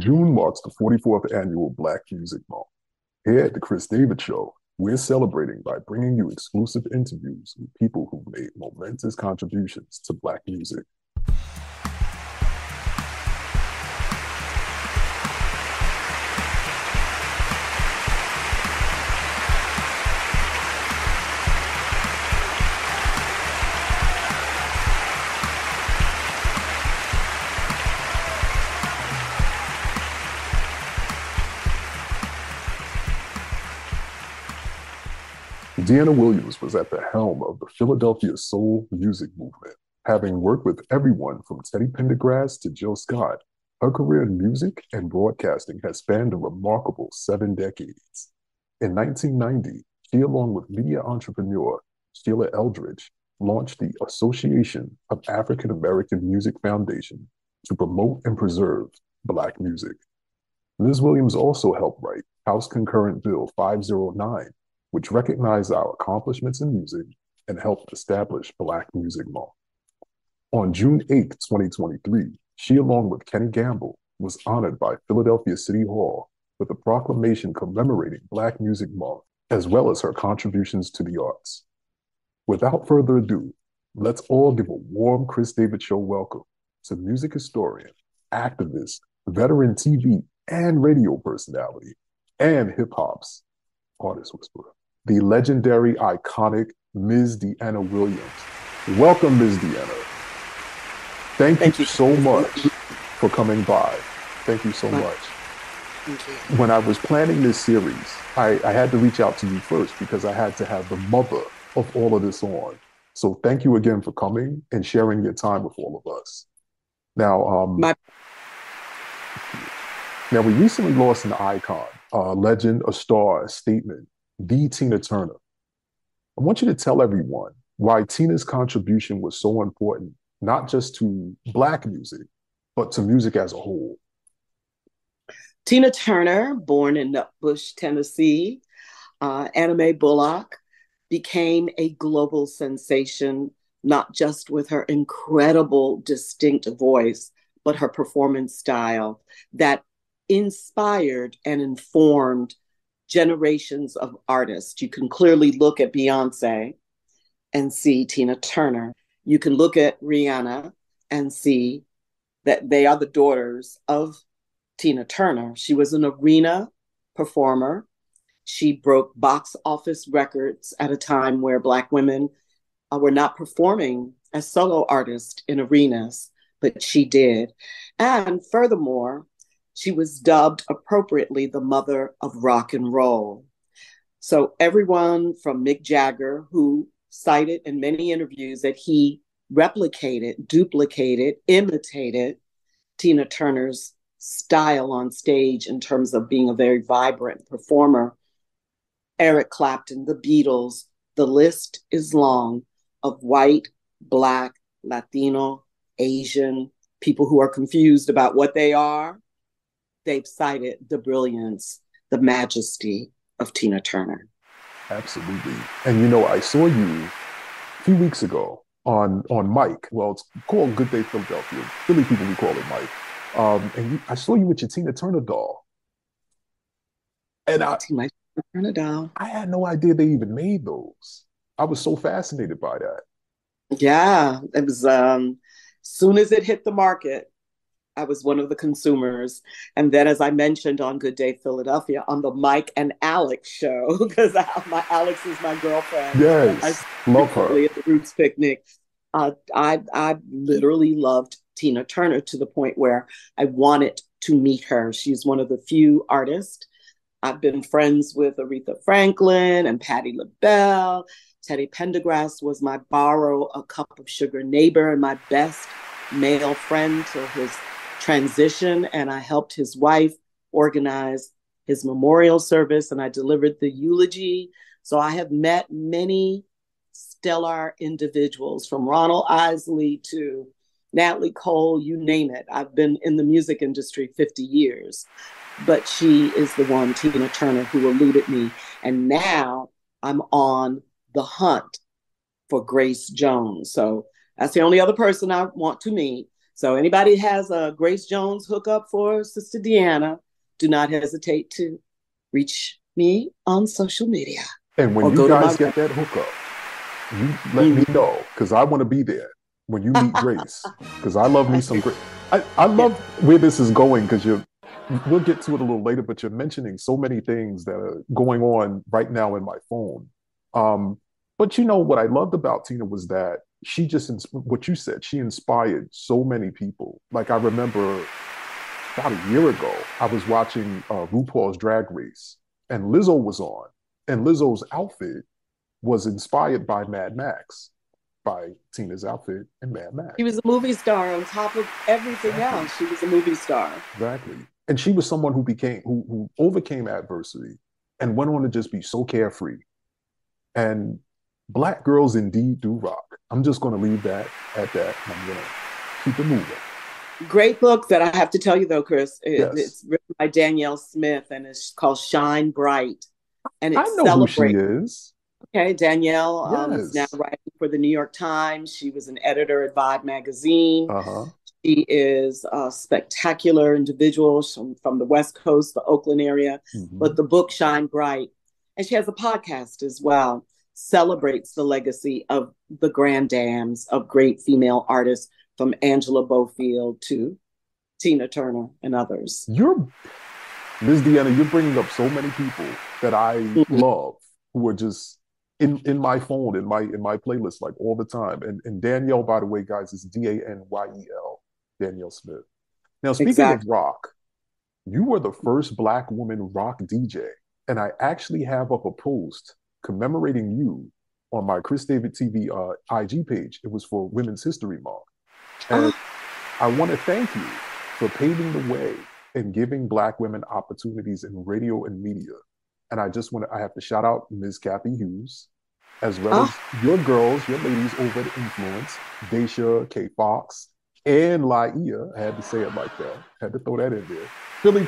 June marks the 44th annual Black Music Month. Here at the Cris David Show, we're celebrating by bringing you exclusive interviews with people who've made momentous contributions to Black music. Dyana Williams was at the helm of the Philadelphia Soul Music Movement. Having worked with everyone from Teddy Pendergrass to Jill Scott, her career in music and broadcasting has spanned a remarkable 7 decades. In 1990, she, along with media entrepreneur Sheila Eldridge, launched the Association of African American Music Foundation to promote and preserve Black music. Ms. Williams also helped write House Concurrent Bill 509, which recognized our accomplishments in music and helped establish Black Music Month. On June 8, 2023, she, along with Kenny Gamble, was honored by Philadelphia City Hall with a proclamation commemorating Black Music Month, as well as her contributions to the arts. Without further ado, let's all give a warm Cris David Show welcome to music historian, activist, veteran TV and radio personality, and hip-hop's artist whisperer, the legendary, iconic Ms. Dyana Williams. Welcome, Ms. Dyana. Thank you so much for coming by. Thank you so much. Thank you. When I was planning this series, I had to reach out to you first because I had to have the mother of all of this on. So thank you again for coming and sharing your time with all of us. Now, now we recently lost an icon, a legend, a star, a statement, the Tina Turner. I want you to tell everyone why Tina's contribution was so important, not just to Black music, but to music as a whole. Tina Turner, born in Nutbush, Tennessee, Anime Bullock, became a global sensation, not just with her incredible, distinct voice, but her performance style that inspired and informed generations of artists. You can clearly look at Beyonce and see Tina Turner. You can look at Rihanna and see that they are the daughters of Tina Turner. She was an arena performer. She broke box office records at a time where Black women were not performing as solo artists in arenas, but she did. And furthermore, she was dubbed appropriately the mother of rock and roll. So everyone from Mick Jagger, who cited in many interviews that he replicated, duplicated, imitated Tina Turner's style on stage in terms of being a very vibrant performer. Eric Clapton, the Beatles, the list is long of white, Black, Latino, Asian, people who are confused about what they are. They've cited the brilliance, the majesty of Tina Turner. Absolutely. And you know, I saw you a few weeks ago on Mike. Well, it's called Good Day Philadelphia. Philly people, we call it Mike. I saw you with your Tina Turner doll. And my Tina Turner doll. I had no idea they even made those. I was so fascinated by that. Yeah, it was soon as it hit the market, I was one of the consumers. And then, as I mentioned on Good Day Philadelphia, on the Mike and Alex show, because Alex is my girlfriend. Yes, love her. At the Roots Picnic. I literally loved Tina Turner to the point where I wanted to meet her. She's one of the few artists. I've been friends with Aretha Franklin and Patti LaBelle. Teddy Pendergrass was my borrow a cup of sugar neighbor and my best male friend till his transition, and I helped his wife organize his memorial service, and I delivered the eulogy. So I have met many stellar individuals, from Ronald Isley to Natalie Cole, you name it. I've been in the music industry 50 years, but she is the one, Tina Turner, who eluded me. And now I'm on the hunt for Grace Jones. So that's the only other person I want to meet. So anybody has a Grace Jones hookup for Sister Dyana, do not hesitate to reach me on social media. And when you guys get that hookup, you let me know, because I want to be there when you meet Grace, because I love me some Grace. I love where this is going, because we'll get to it a little later, but you're mentioning so many things that are going on right now in my phone. But you know, what I loved about Tina was that she just, what you said, she inspired so many people. Like, I remember about a year ago, I was watching RuPaul's Drag Race, and Lizzo was on, and Lizzo's outfit was inspired by Mad Max, by Tina's outfit and Mad Max. She was a movie star on top of everything else. She was a movie star. Exactly. And she was someone who became, who overcame adversity and went on to just be so carefree. And Black girls indeed do rock. I'm just going to leave that at that. I'm going to keep it moving. Great book that I have to tell you, though, Cris. It's written by Danielle Smith, and it's called Shine Bright. And it celebrates. I know who she is. Okay, Danielle is now writing for the New York Times. She was an editor at Vibe Magazine. She is a spectacular individual from the West Coast, the Oakland area. But the book Shine Bright, and she has a podcast as well, celebrates the legacy of the grand dams of great female artists, from Angela Bofield to Tina Turner and others. Ms. Dyana, you're bringing up so many people that I love, who are just in my phone, in my playlist, like, all the time. And Danielle, by the way, guys, is D-A-N-Y-E-L, Danielle Smith. Now, speaking of rock, you were the first Black woman rock DJ, and I actually have up a post commemorating you on my Cris David TV IG page. It was for Women's History Month. And I want to thank you for paving the way and giving Black women opportunities in radio and media. And I just want to, I have to shout out Ms. Kathy Hughes, as well as your girls, your ladies over at Influence, Daisha, K. Fox, and Laiya. I had to say it like that. I had to throw that in there.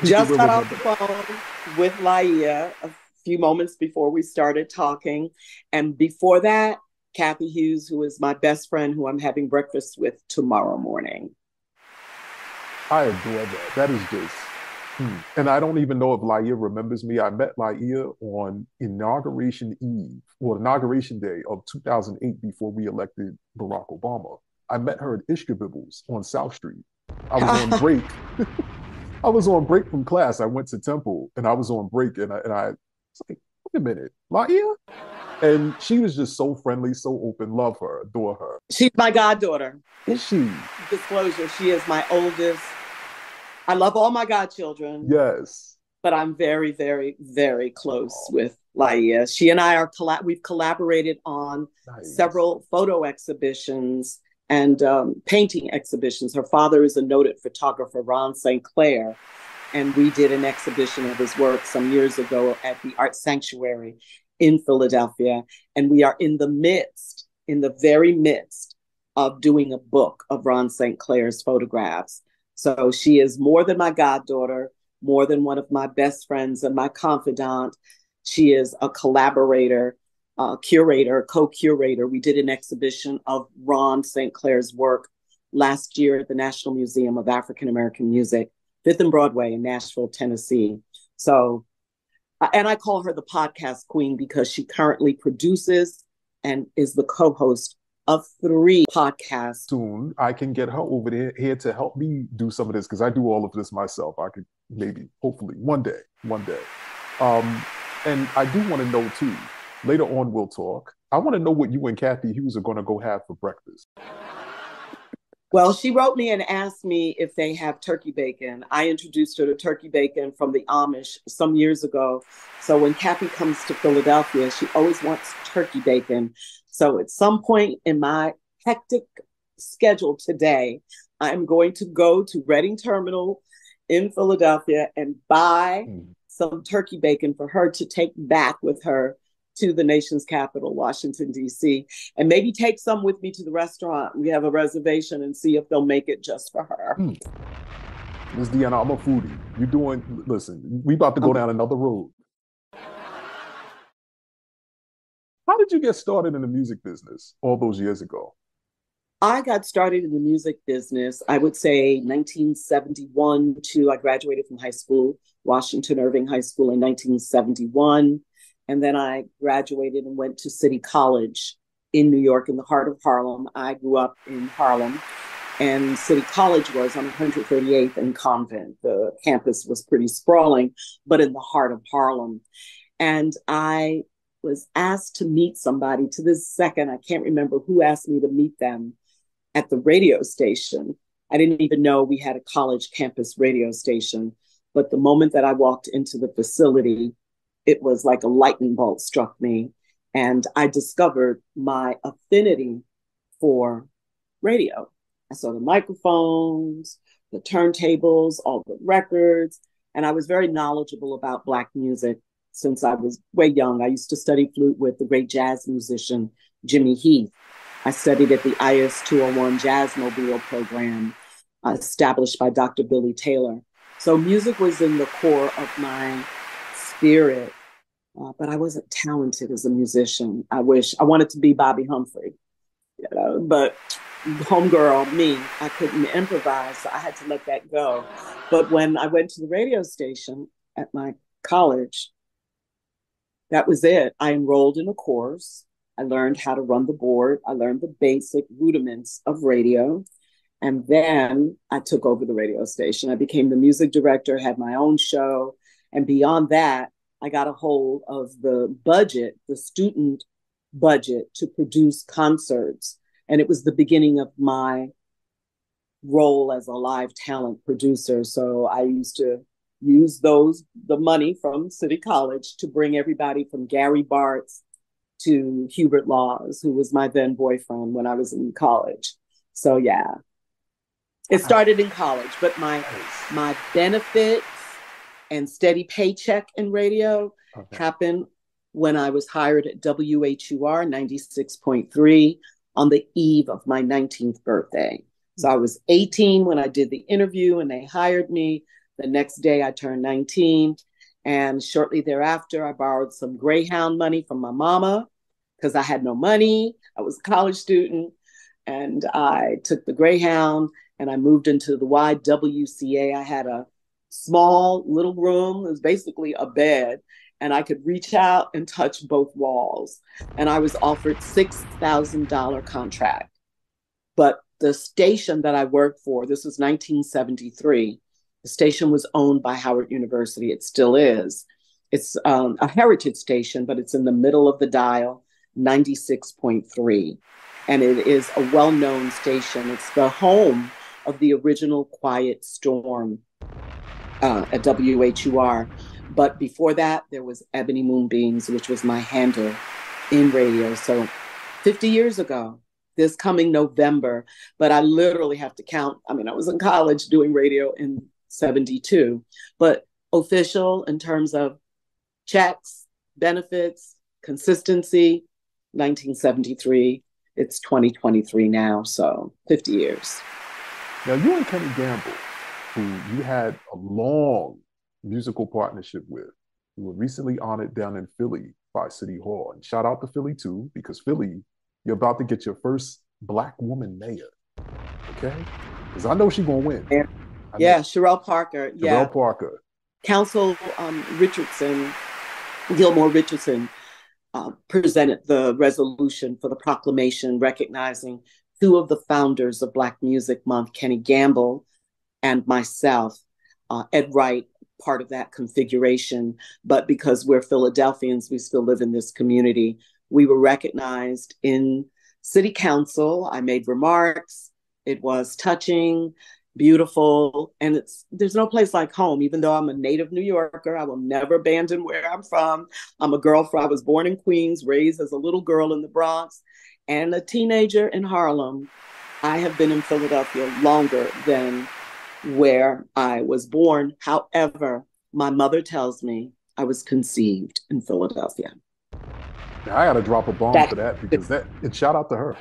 Just got off the phone with Laiya a few moments before we started talking. And before that, Kathy Hughes, who is my best friend, who I'm having breakfast with tomorrow morning. I adore that. That is just... And I don't even know if Laiya remembers me. I met Laiya on Inauguration Eve, or Inauguration Day of 2008, before we elected Barack Obama. I met her at Ishkabibbles on South Street. I was on break. I was on break from class. I went to Temple, and I was on break, and I was like, wait a minute, Laiya? And she was just so friendly, so open. Love her, adore her. She's my goddaughter. Is she? Disclosure, she is my oldest. I love all my godchildren. Yes. But I'm very, very, very close with Laiya. She and I are, we've collaborated on several photo exhibitions and painting exhibitions. Her father is a noted photographer, Ron St. Clair. And we did an exhibition of his work some years ago at the Art Sanctuary in Philadelphia. And we are in the very midst of doing a book of Ron St. Clair's photographs. So she is more than my goddaughter, more than one of my best friends and my confidant. She is a collaborator, curator, co-curator. We did an exhibition of Ron St. Clair's work last year at the National Museum of African American Music, 5th and Broadway in Nashville, Tennessee. So, and I call her the podcast queen, because she currently produces and is the co-host of 3 podcasts. Soon I can get her over here to help me do some of this, because I do all of this myself. I could maybe, hopefully, one day. And I do want to know too, later on we'll talk. I want to know what you and Kathy Hughes are going to go have for breakfast. Well, she wrote me and asked me if they have turkey bacon. I introduced her to turkey bacon from the Amish some years ago. So when Kathy comes to Philadelphia, she always wants turkey bacon. So at some point in my hectic schedule today, I'm going to go to Reading Terminal in Philadelphia and buy some turkey bacon for her to take back with her to the nation's capital, Washington, D.C., and maybe take some with me to the restaurant. We have a reservation, and see if they'll make it just for her. Ms. Dyana, I'm a foodie. You're doing, listen, we about to go down another road. How did you get started in the music business all those years ago? I got started in the music business, I would say 1971 to I graduated from high school, Washington Irving High School in 1971. And then I graduated and went to City College in New York in the heart of Harlem. I grew up in Harlem, and City College was on 138th and Convent. The campus was pretty sprawling, but in the heart of Harlem. And I was asked to meet somebody. To this second, I can't remember who asked me to meet them at the radio station. I didn't even know we had a college campus radio station. But the moment that I walked into the facility, it was like a lightning bolt struck me. And I discovered my affinity for radio. I saw the microphones, the turntables, all the records. And I was very knowledgeable about Black music since I was way young. I used to study flute with the great jazz musician, Jimmy Heath. I studied at the IS 201 Jazz Mobile program established by Dr. Billy Taylor. So music was in the core of my spirit. But I wasn't talented as a musician. I wanted to be Bobby Humphrey, you know, but homegirl, me, I couldn't improvise. So I had to let that go. But when I went to the radio station at my college, that was it. I enrolled in a course. I learned how to run the board. I learned the basic rudiments of radio. And then I took over the radio station. I became the music director, had my own show. And beyond that, I got a hold of the budget, the student budget, to produce concerts. And it was the beginning of my role as a live talent producer. So I used to use the money from City College to bring everybody from Gary Bartz to Hubert Laws, who was my then boyfriend when I was in college. So yeah, it started in college, but my benefits and steady paycheck in radio happened when I was hired at WHUR 96.3 on the eve of my 19th birthday. So I was 18 when I did the interview and they hired me. The next day I turned 19. And shortly thereafter, I borrowed some Greyhound money from my mama because I had no money. I was a college student and I took the Greyhound and I moved into the YWCA. I had a small little room. It was basically a bed and I could reach out and touch both walls. And I was offered $6,000 contract. But the station that I worked for, this was 1973, the station was owned by Howard University. It still is. It's a heritage station, but it's in the middle of the dial, 96.3. And it is a well-known station. It's the home of the original Quiet Storm at WHUR. But before that, there was Ebony Moonbeams, which was my handle in radio. So 50 years ago, this coming November, but I literally have to count. I mean, I was in college doing radio in 72, but official in terms of checks, benefits, consistency, 1973, it's 2023 now, so 50 years. Now, you and Kenny Gamble, who you had a long musical partnership with, who were recently honored down in Philly by City Hall. And shout out to Philly, too, because Philly, you're about to get your first Black woman mayor, okay? Because I know she's going to win. Yeah, Sherelle Parker. Yeah. Sherelle Parker. Council Gilmore Richardson, presented the resolution for the proclamation recognizing two of the founders of Black Music Month, Kenny Gamble and myself, Ed Wright, part of that configuration. But because we're Philadelphians, we still live in this community. We were recognized in city council. I made remarks. It was touching, beautiful. And there's no place like home. Even though I'm a native New Yorker, I will never abandon where I'm from. I'm a girl. I was born in Queens, raised as a little girl in the Bronx, and a teenager in Harlem. I have been in Philadelphia longer than where I was born. However, my mother tells me I was conceived in Philadelphia. Now, I got to drop a bomb for that because and shout out to her.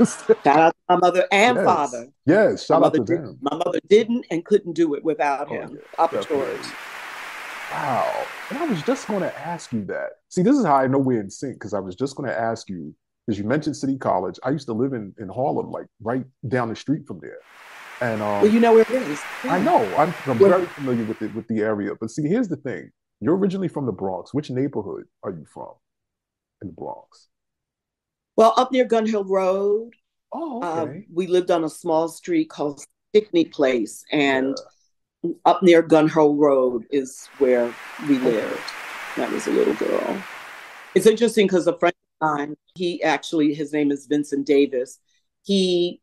Shout out to my mother and father. Yes, shout out to them. My mother didn't and couldn't do it without him. Papa George. Wow. And I was just going to ask you that. See, this is how I know we're in sync because I was just going to ask you because you mentioned City College. I used to live in Harlem, like right down the street from there. And well, you know where it is. I know. I'm very familiar with the area. But see, here's the thing. You're originally from the Bronx. Which neighborhood are you from in the Bronx? Well, up near Gun Hill Road. Oh, okay. We lived on a small street called Stickney Place. And up near Gun Hill Road is where we lived. That was a little girl. It's interesting because a friend of mine, his name is Vincent Davis. He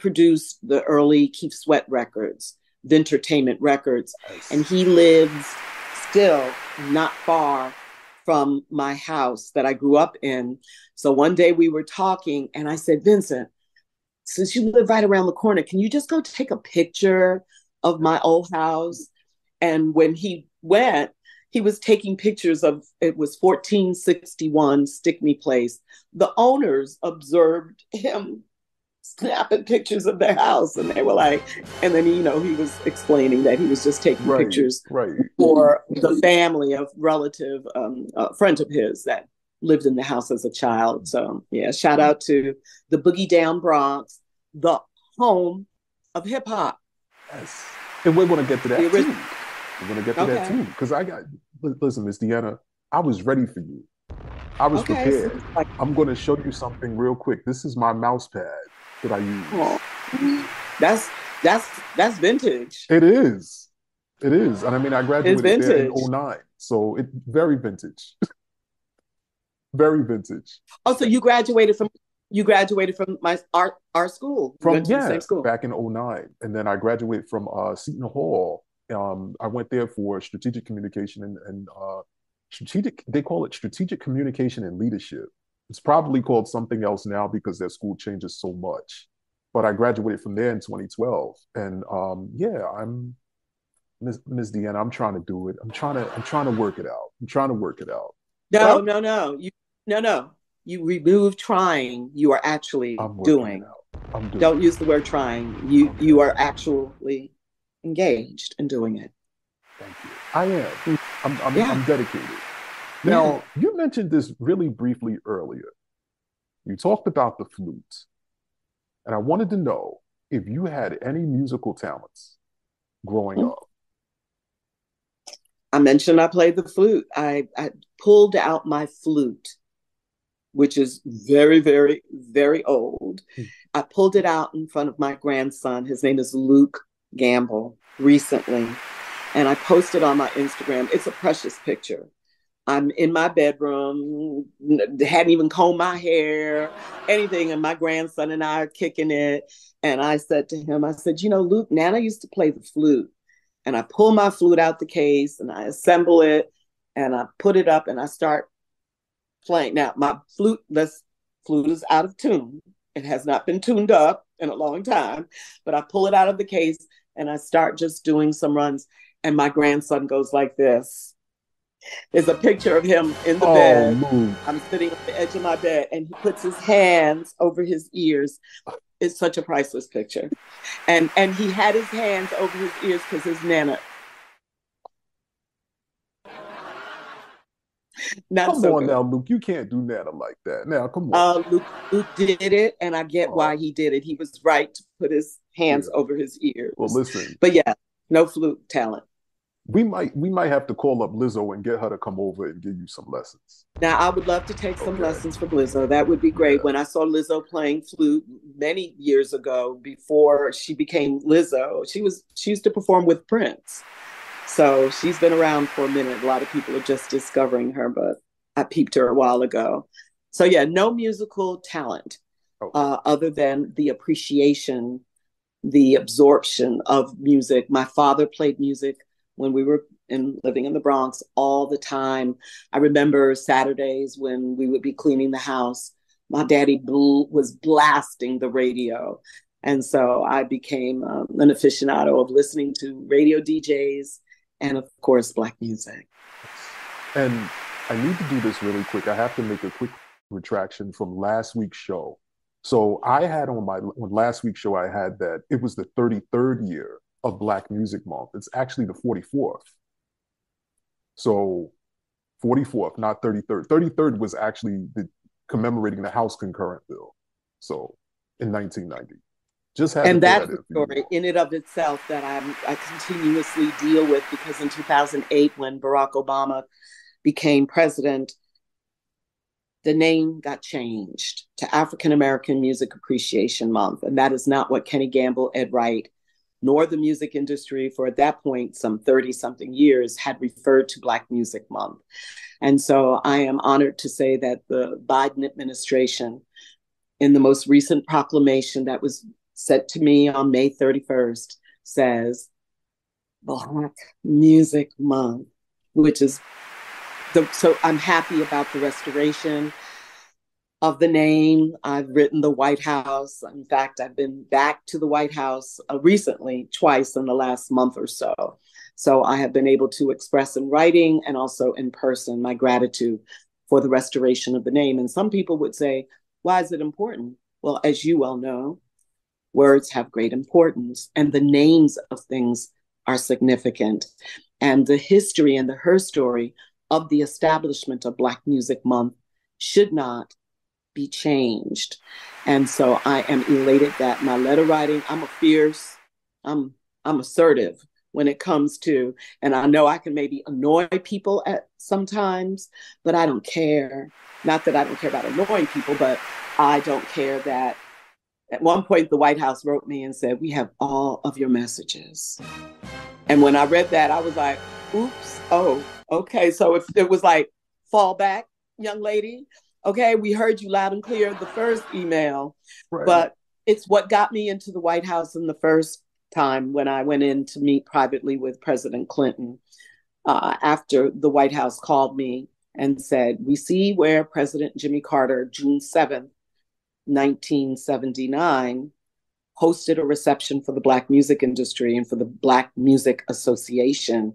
produced the early Keith Sweat records, the Entertainment Records. Nice. And he lives still not far from my house that I grew up in. So one day we were talking and I said, Vincent, since you live right around the corner, can you just go take a picture of my old house? And when he went, he was taking pictures of, it was 1461 Stickney Place. The owners observed him snapping pictures of their house, and they were like, and then he was explaining that he was just taking pictures for the family of relative, a friend of his that lived in the house as a child. So shout out to the Boogie Down Bronx, the home of hip hop. Yes, and we want to get to that too. We're going to get to that too, because listen, Miss Dyana, I was ready for you. I was prepared. So, I'm going to show you something real quick. This is my mouse pad that I use. Oh, that's vintage. It is. And I mean, I graduated there in 2009, so it's very vintage. Very vintage. Oh, so you graduated from my art school. The same school back in 2009, and then I graduated from Seton Hall. I went there for strategic communication and strategic. They call it strategic communication and leadership. It's probably called something else now because their school changes so much. But I graduated from there in 2012, and I'm Miss Dyana. I'm trying to do it. I'm trying to work it out. No. You remove trying. You are actually doing. Don't use the word trying. You are actually engaged in doing it. Thank you. I am. I'm dedicated. Now, you mentioned this really briefly earlier. You talked about the flute. And I wanted to know if you had any musical talents growing up. I mentioned I played the flute. I pulled out my flute, which is very, very, very old. I pulled it out in front of my grandson. His name is Luke Gamble, recently. And I posted on my Instagram. It's a precious picture. I'm in my bedroom, hadn't even combed my hair, anything. And my grandson and I are kicking it. And I said to him, Luke, Nana used to play the flute. And I pull my flute out the case and I assemble it and I put it up and I start playing. Now, my flute is out of tune. It has not been tuned up in a long time, but I pull it out of the case and I start just doing some runs. And my grandson goes like this. There's a picture of him in the bed. Move. I'm sitting at the edge of my bed and he puts his hands over his ears. It's such a priceless picture. And he had his hands over his ears because his Nana. Come on now, Luke, you can't do Nana like that. Now, come on. Luke did it, and I get why he did it. He was right to put his hands over his ears. Well, listen. But no flute talent. We might have to call up Lizzo and get her to come over and give you some lessons. Now, I would love to take some lessons from Lizzo. That would be great. Yeah. When I saw Lizzo playing flute many years ago, before she became Lizzo, she used to perform with Prince. So she's been around for a minute. A lot of people are just discovering her, but I peeped her a while ago. So no musical talent other than the appreciation, the absorption of music. My father played music when we were living in the Bronx all the time. I remember Saturdays when we would be cleaning the house, my daddy was blasting the radio. And so I became an aficionado of listening to radio DJs and, of course, Black music. And I need to do this really quick. I have to make a quick retraction from last week's show. So I had on last week's show, I had that it was the 33rd year of Black Music Month. It's actually the 44th. So 44th, not 33rd. 33rd was actually the commemorating the House Concurrent Bill. So in 1990. And that's a story in and of itself that I continuously deal with, because in 2008, when Barack Obama became president, the name got changed to African American Music Appreciation Month. And that is not what Kenny Gamble, Ed Wright, nor the music industry for, at that point, some 30 something years, had referred to Black Music Month. And so I am honored to say that the Biden administration, in the most recent proclamation that was sent to me on May 31st, says Black Music Month, which is, so I'm happy about the restoration of the name. I've written the White House. In fact, I've been back to the White House recently, twice in the last month or so. So I have been able to express in writing and also in person my gratitude for the restoration of the name. And some people would say, why is it important? Well, as you well know, words have great importance, and the names of things are significant. And the history and the her story of the establishment of Black Music Month should not be changed. And so I am elated that my letter writing, I'm assertive when it comes to, and I know I can maybe annoy people at sometimes, but I don't care. Not that I don't care about annoying people, but I don't care that at one point the White House wrote me and said, "We have all of your messages." And when I read that, I was like, oops, oh, okay. So if it was like, fall back, young lady. Okay, we heard you loud and clear the first email, right. But it's what got me into the White House in the first time when I went in to meet privately with President Clinton after the White House called me and said, "We see where President Jimmy Carter, June 7th, 1979, hosted a reception for the Black music industry and for the Black Music Association,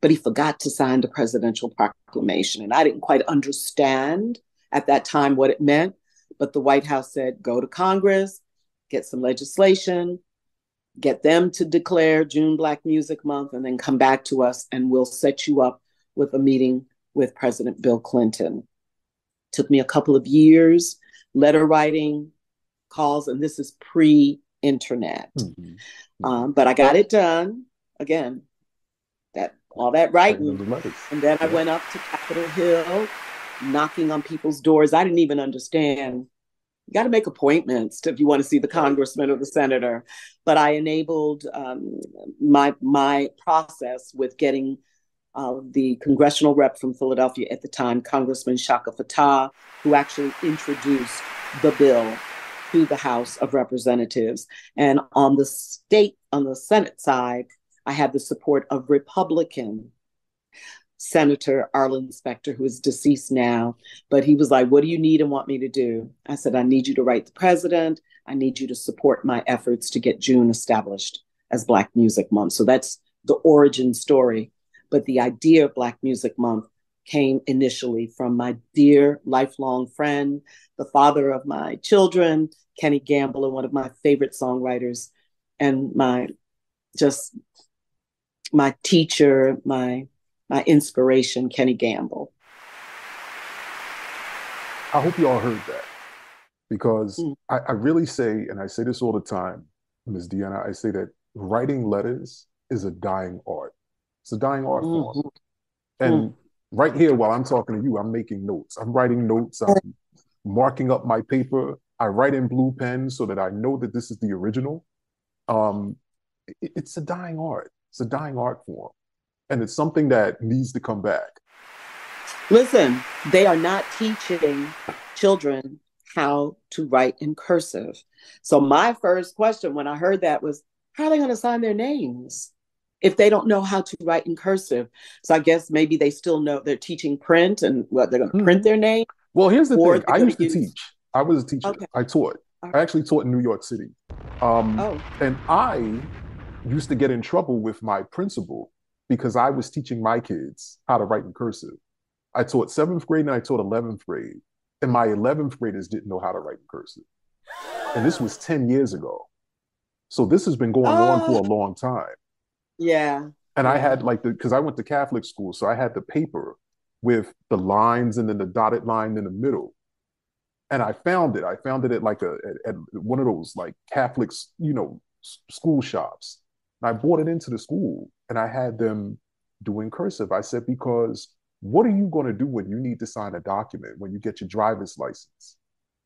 but he forgot to sign the presidential proclamation." And I didn't quite understand at that time what it meant, but the White House said, go to Congress, get some legislation, get them to declare June Black Music Month, and then come back to us and we'll set you up with a meeting with President Bill Clinton. Took me a couple of years, letter writing, calls, and this is pre-internet. Mm-hmm. But I got it done. Again, all that writing. And then I went up to Capitol Hill, knocking on people's doors. I didn't even understand. You got to make appointments if you want to see the congressman or the senator. But I enabled my process with getting the congressional rep from Philadelphia at the time, Congressman Shaka Fattah, who actually introduced the bill to the House of Representatives. And on the Senate side, I had the support of Republican Senator Arlen Specter, who is deceased now, but he was like, what do you need and want me to do? I said, I need you to write the president. I need you to support my efforts to get June established as Black Music Month. So that's the origin story. But the idea of Black Music Month came initially from my dear lifelong friend, the father of my children, Kenny Gamble, and one of my favorite songwriters, and my teacher, my inspiration, Kenny Gamble. I hope you all heard that, because I really say, and I say this all the time, Ms. Dyana, I say that writing letters is a dying art. It's a dying art form. And right here, while I'm talking to you, I'm making notes. I'm writing notes. I'm marking up my paper. I write in blue pen so that I know that this is the original. It's a dying art. It's a dying art form. And it's something that needs to come back. Listen, they are not teaching children how to write in cursive. So my first question when I heard that was, how are they going to sign their names if they don't know how to write in cursive? So I guess maybe they still know they're teaching print and they're going to print their name. Well, here's the thing. I used to teach. I was a teacher. Okay. I taught. Right. I actually taught in New York City. And I used to get in trouble with my principal because I was teaching my kids how to write in cursive. I taught seventh grade and I taught 11th grade. And my 11th graders didn't know how to write in cursive. And this was 10 years ago. So this has been going on for a long time. Yeah. And I had because I went to Catholic school, so I had the paper with the lines and then the dotted line in the middle. And I found it. I found it at like at one of those like Catholic, you know, school shops. And I brought it into the school and I had them doing cursive. I said, because what are you going to do when you need to sign a document, when you get your driver's license,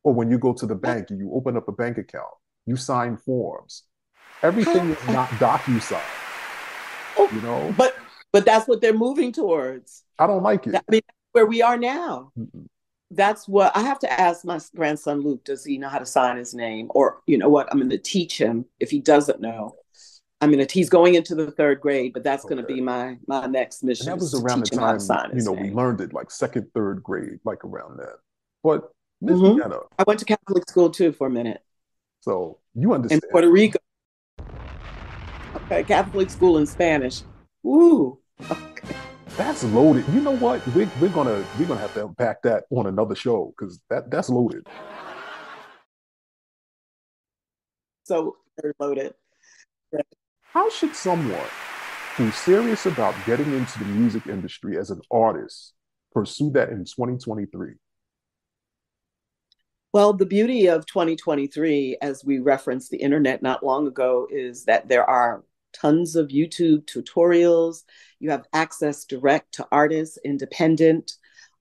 or when you go to the bank and you open up a bank account, you sign forms. Everything is not DocuSign, you know? But that's what they're moving towards. I don't like it. I mean, where we are now. Mm-mm. That's what I have to ask my grandson, Luke, does he know how to sign his name? Or, you know what, I'm going to teach him if he doesn't know. I mean, he's going into the third grade, but that's going to be my next mission. And that was around the time, you know, we learned it like second, third grade, like around that. But Ms. Diana, I went to Catholic school too for a minute. So you understand. In Puerto Rico. Okay, Catholic school in Spanish. Ooh. Okay. That's loaded. You know what? We're gonna have to unpack that on another show because that's loaded. So very loaded. How should someone who's serious about getting into the music industry as an artist pursue that in 2023? Well, the beauty of 2023, as we referenced the internet not long ago, is that there are tons of YouTube tutorials. You have access direct to artists, independent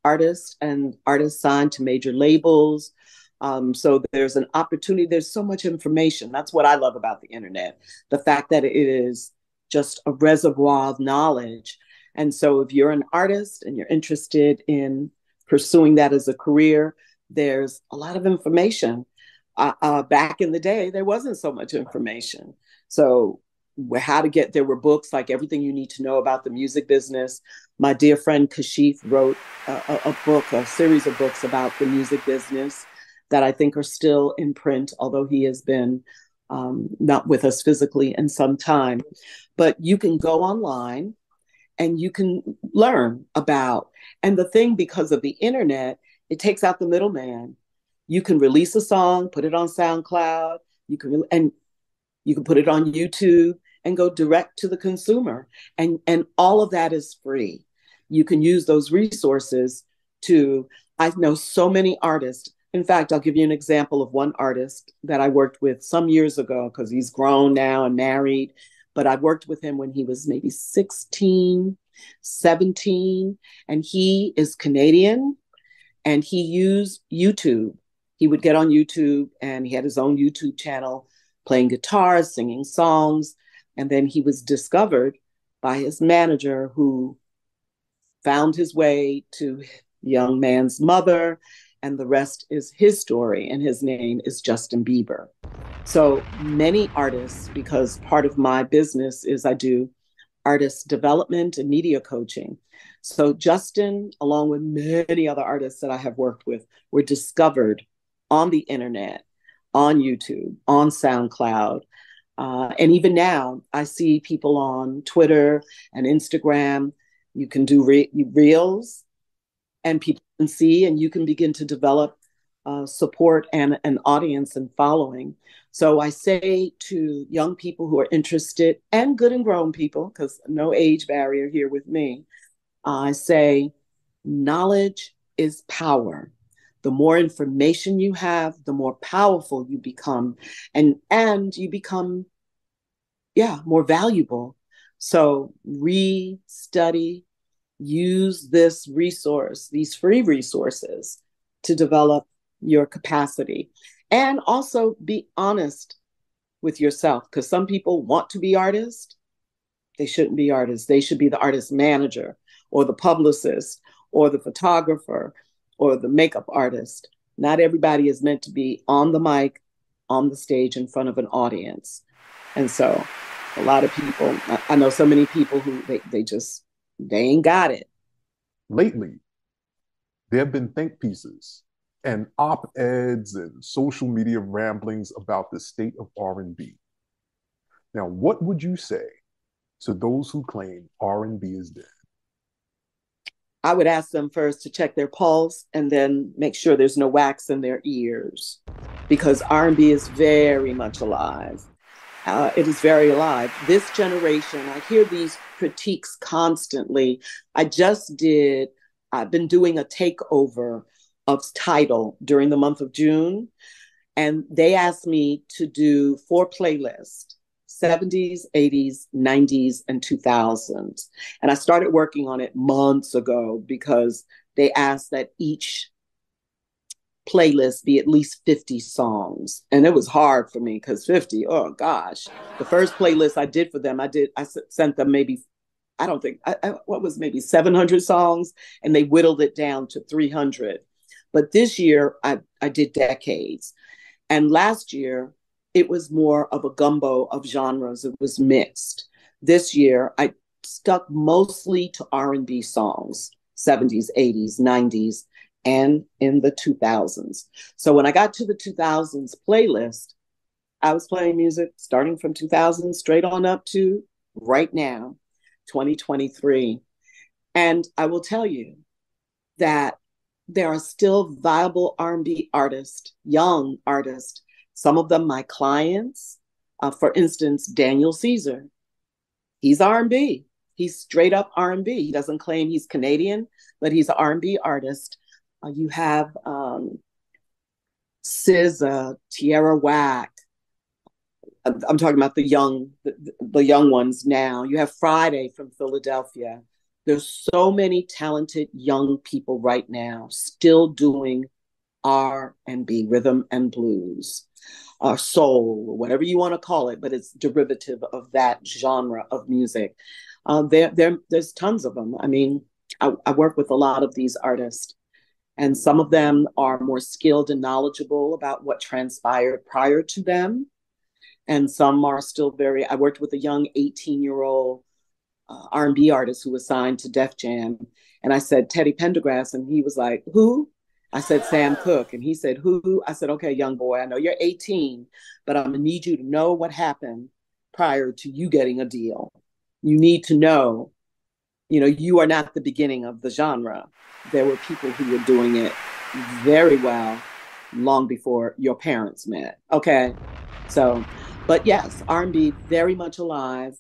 artists, and artists signed to major labels. So there's an opportunity. There's so much information. That's what I love about the internet. The fact that it is just a reservoir of knowledge. And so if you're an artist and you're interested in pursuing that as a career, there's a lot of information. Back in the day, there wasn't so much information. So how to get, there were books like Everything You Need to Know About the Music Business. My dear friend Kashif wrote a book, a series of books about the music business that I think are still in print, although he has been not with us physically in some time. But you can go online and you can learn about, and the thing, because of the internet, it takes out the middleman. You can release a song, put it on SoundCloud, you can put it on YouTube and go direct to the consumer. And all of that is free. You can use those resources to, I know so many artists. In fact, I'll give you an example of one artist that I worked with some years ago because he's grown now and married, but I worked with him when he was maybe 16, 17, and he is Canadian and he used YouTube. He would get on YouTube and he had his own YouTube channel, playing guitar, singing songs. And then he was discovered by his manager who found his way to the young man's mother. And the rest is his story. And his name is Justin Bieber. So many artists, because part of my business is I do artist development and media coaching. So Justin, along with many other artists that I have worked with, were discovered on the internet, on YouTube, on SoundCloud. And even now, I see people on Twitter and Instagram. You can do reels and people can see, and you can begin to develop support and an audience and following. So I say to young people who are interested, and good and grown people, because no age barrier here with me, I say knowledge is power. The more information you have, the more powerful you become, and you become, more valuable. So re-study, use this resource, these free resources, to develop your capacity. And also be honest with yourself, because some people want to be artists. They shouldn't be artists. They should be the artist manager or the publicist or the photographer or the makeup artist. Not everybody is meant to be on the mic, on the stage, in front of an audience. And so a lot of people, I know so many people who they ain't got it. Lately, there have been think pieces and op-eds and social media ramblings about the state of R&B. Now, what would you say to those who claim R&B is dead? I would ask them first to check their pulse and then make sure there's no wax in their ears, because R&B is very much alive. It is very alive. This generation, I hear these critiques constantly. I've been doing a takeover of title during the month of June. And they asked me to do 4 playlists, 70s, 80s, 90s, and 2000s. And I started working on it months ago because they asked that each playlist be at least 50 songs. And it was hard for me because 50, oh gosh. The first playlist I did for them, I sent them maybe, I don't think, what was maybe 700 songs, and they whittled it down to 300. But this year I did decades. And last year it was more of a gumbo of genres. It was mixed. This year I stuck mostly to R&B songs, 70s, 80s, 90s, and in the 2000s. So when I got to the 2000s playlist, I was playing music starting from 2000 straight on up to right now, 2023. And I will tell you that there are still viable R&B artists, young artists, some of them my clients. For instance, Daniel Caesar. He's R&B. He's straight up R&B. He doesn't claim he's Canadian, but he's an R&B artist. You have SZA, Tierra Whack. I'm talking about the young ones now. You have Friday from Philadelphia. There's so many talented young people right now still doing R&B, rhythm and blues, or soul, or whatever you want to call it, but it's derivative of that genre of music. There's tons of them. I mean, I work with a lot of these artists, and some of them are more skilled and knowledgeable about what transpired prior to them. And some are still very, I worked with a young 18-year-old R&B artist who was signed to Def Jam. And I said, Teddy Pendergrass. And he was like, who? I said, Sam Cooke. And he said, who? I said, okay, young boy, I know you're 18, but I'm gonna need you to know what happened prior to you getting a deal. You need to know, you are not the beginning of the genre. There were people who were doing it very well long before your parents met. Okay, so, but yes, R&B very much alive.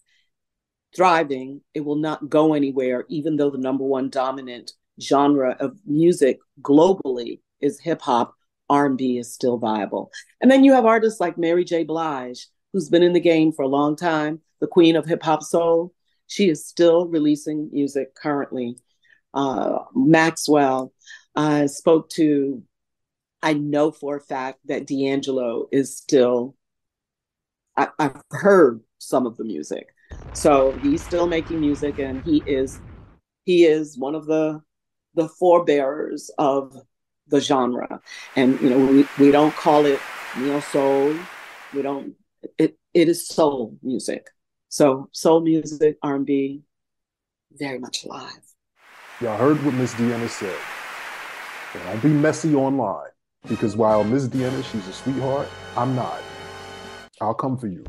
Thriving, it will not go anywhere, even though the number one dominant genre of music globally is hip hop, R&B is still viable. And then you have artists like Mary J. Blige, who's been in the game for a long time, the queen of hip hop soul. She is still releasing music currently. Maxwell, I spoke to, I know for a fact that D'Angelo is still, I've heard some of the music. So he's still making music, and he is one of the forebearers of the genre. And we don't call it neo soul. We don't. It is soul music. So soul music, R&B, very much alive. Y'all heard what Miss Dyana said. Don't be messy online, because while Miss Dyana, she's a sweetheart, I'm not. I'll come for you.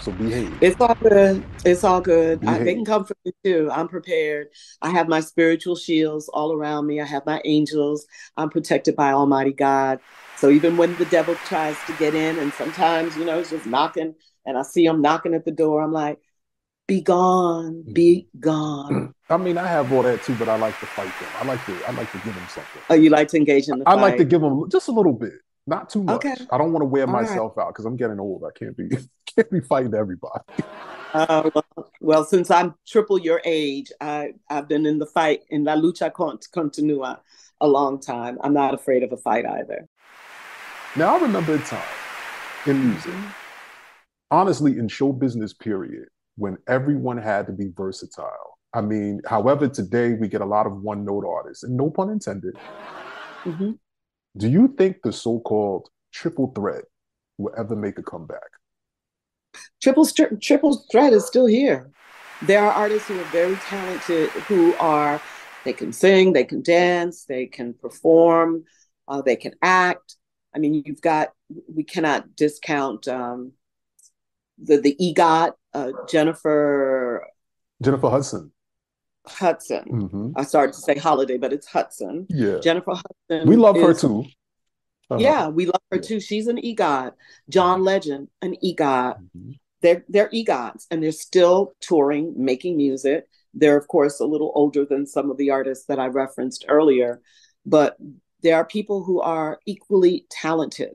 So behave. It's all good. It's all good. They can come for me too. I'm prepared. I have my spiritual shields all around me. I have my angels. I'm protected by Almighty God. So even when the devil tries to get in, and sometimes, it's just knocking, and I see him knocking at the door, I'm like, be gone, be gone. I mean, I have all that too, but I like to fight them. I like to give them something. Oh, you like to engage in the fight? I like to give them just a little bit. Not too much. Okay. I don't want to wear myself out because I'm getting old. I can't be fighting everybody. Well, since I'm triple your age, I've been in the fight, in La Lucha Continua, a long time. I'm not afraid of a fight either. Now, I remember a time in music, honestly, in show business period, when everyone had to be versatile. I mean, however, today we get a lot of one-note artists, and no pun intended. Mm-hmm. Do you think the so-called triple threat will ever make a comeback? Triple threat is still here. There are artists who are very talented, they can sing, they can dance, they can perform, they can act. I mean, we cannot discount the EGOT, Jennifer Hudson. Mm-hmm. I started to say Holiday, but it's Hudson. Yeah, Jennifer Hudson. We love her too. Uh-huh. Yeah, we love her too. She's an EGOT. John Legend, an EGOT. Mm-hmm. They're EGOTs, and they're still touring, making music. They're of course a little older than some of the artists that I referenced earlier, but There are people who are equally talented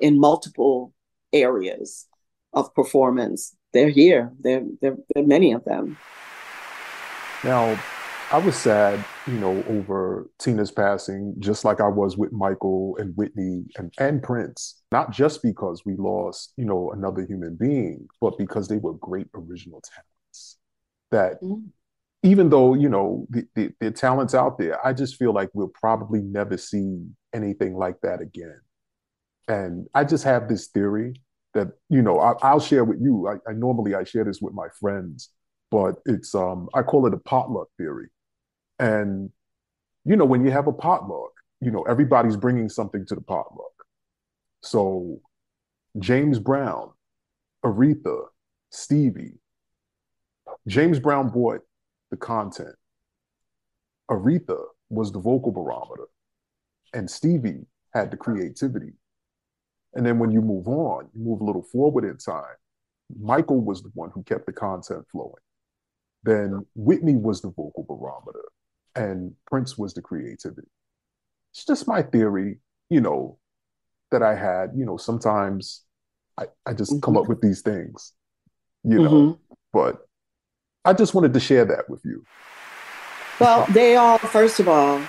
in multiple areas of performance. They're here. There are many of them. Now, I was sad, over Tina's passing, just like I was with Michael and Whitney and Prince, not just because we lost, another human being, but because they were great original talents that even though, the talent's out there, I just feel like we'll probably never see anything like that again. And I just have this theory that, I'll share with you. I normally share this with my friends, but it's, I call it a potluck theory. And, when you have a potluck, everybody's bringing something to the potluck. So James Brown, Aretha, Stevie. James Brown bought the content. Aretha was the vocal barometer. And Stevie had the creativity. And then when you move on, you move a little forward in time. Michael was the one who kept the content flowing. Then Whitney was the vocal barometer. And Prince was the creativity. It's just my theory, that I had, sometimes I just come up with these things, but I just wanted to share that with you. Well, they all, first of all,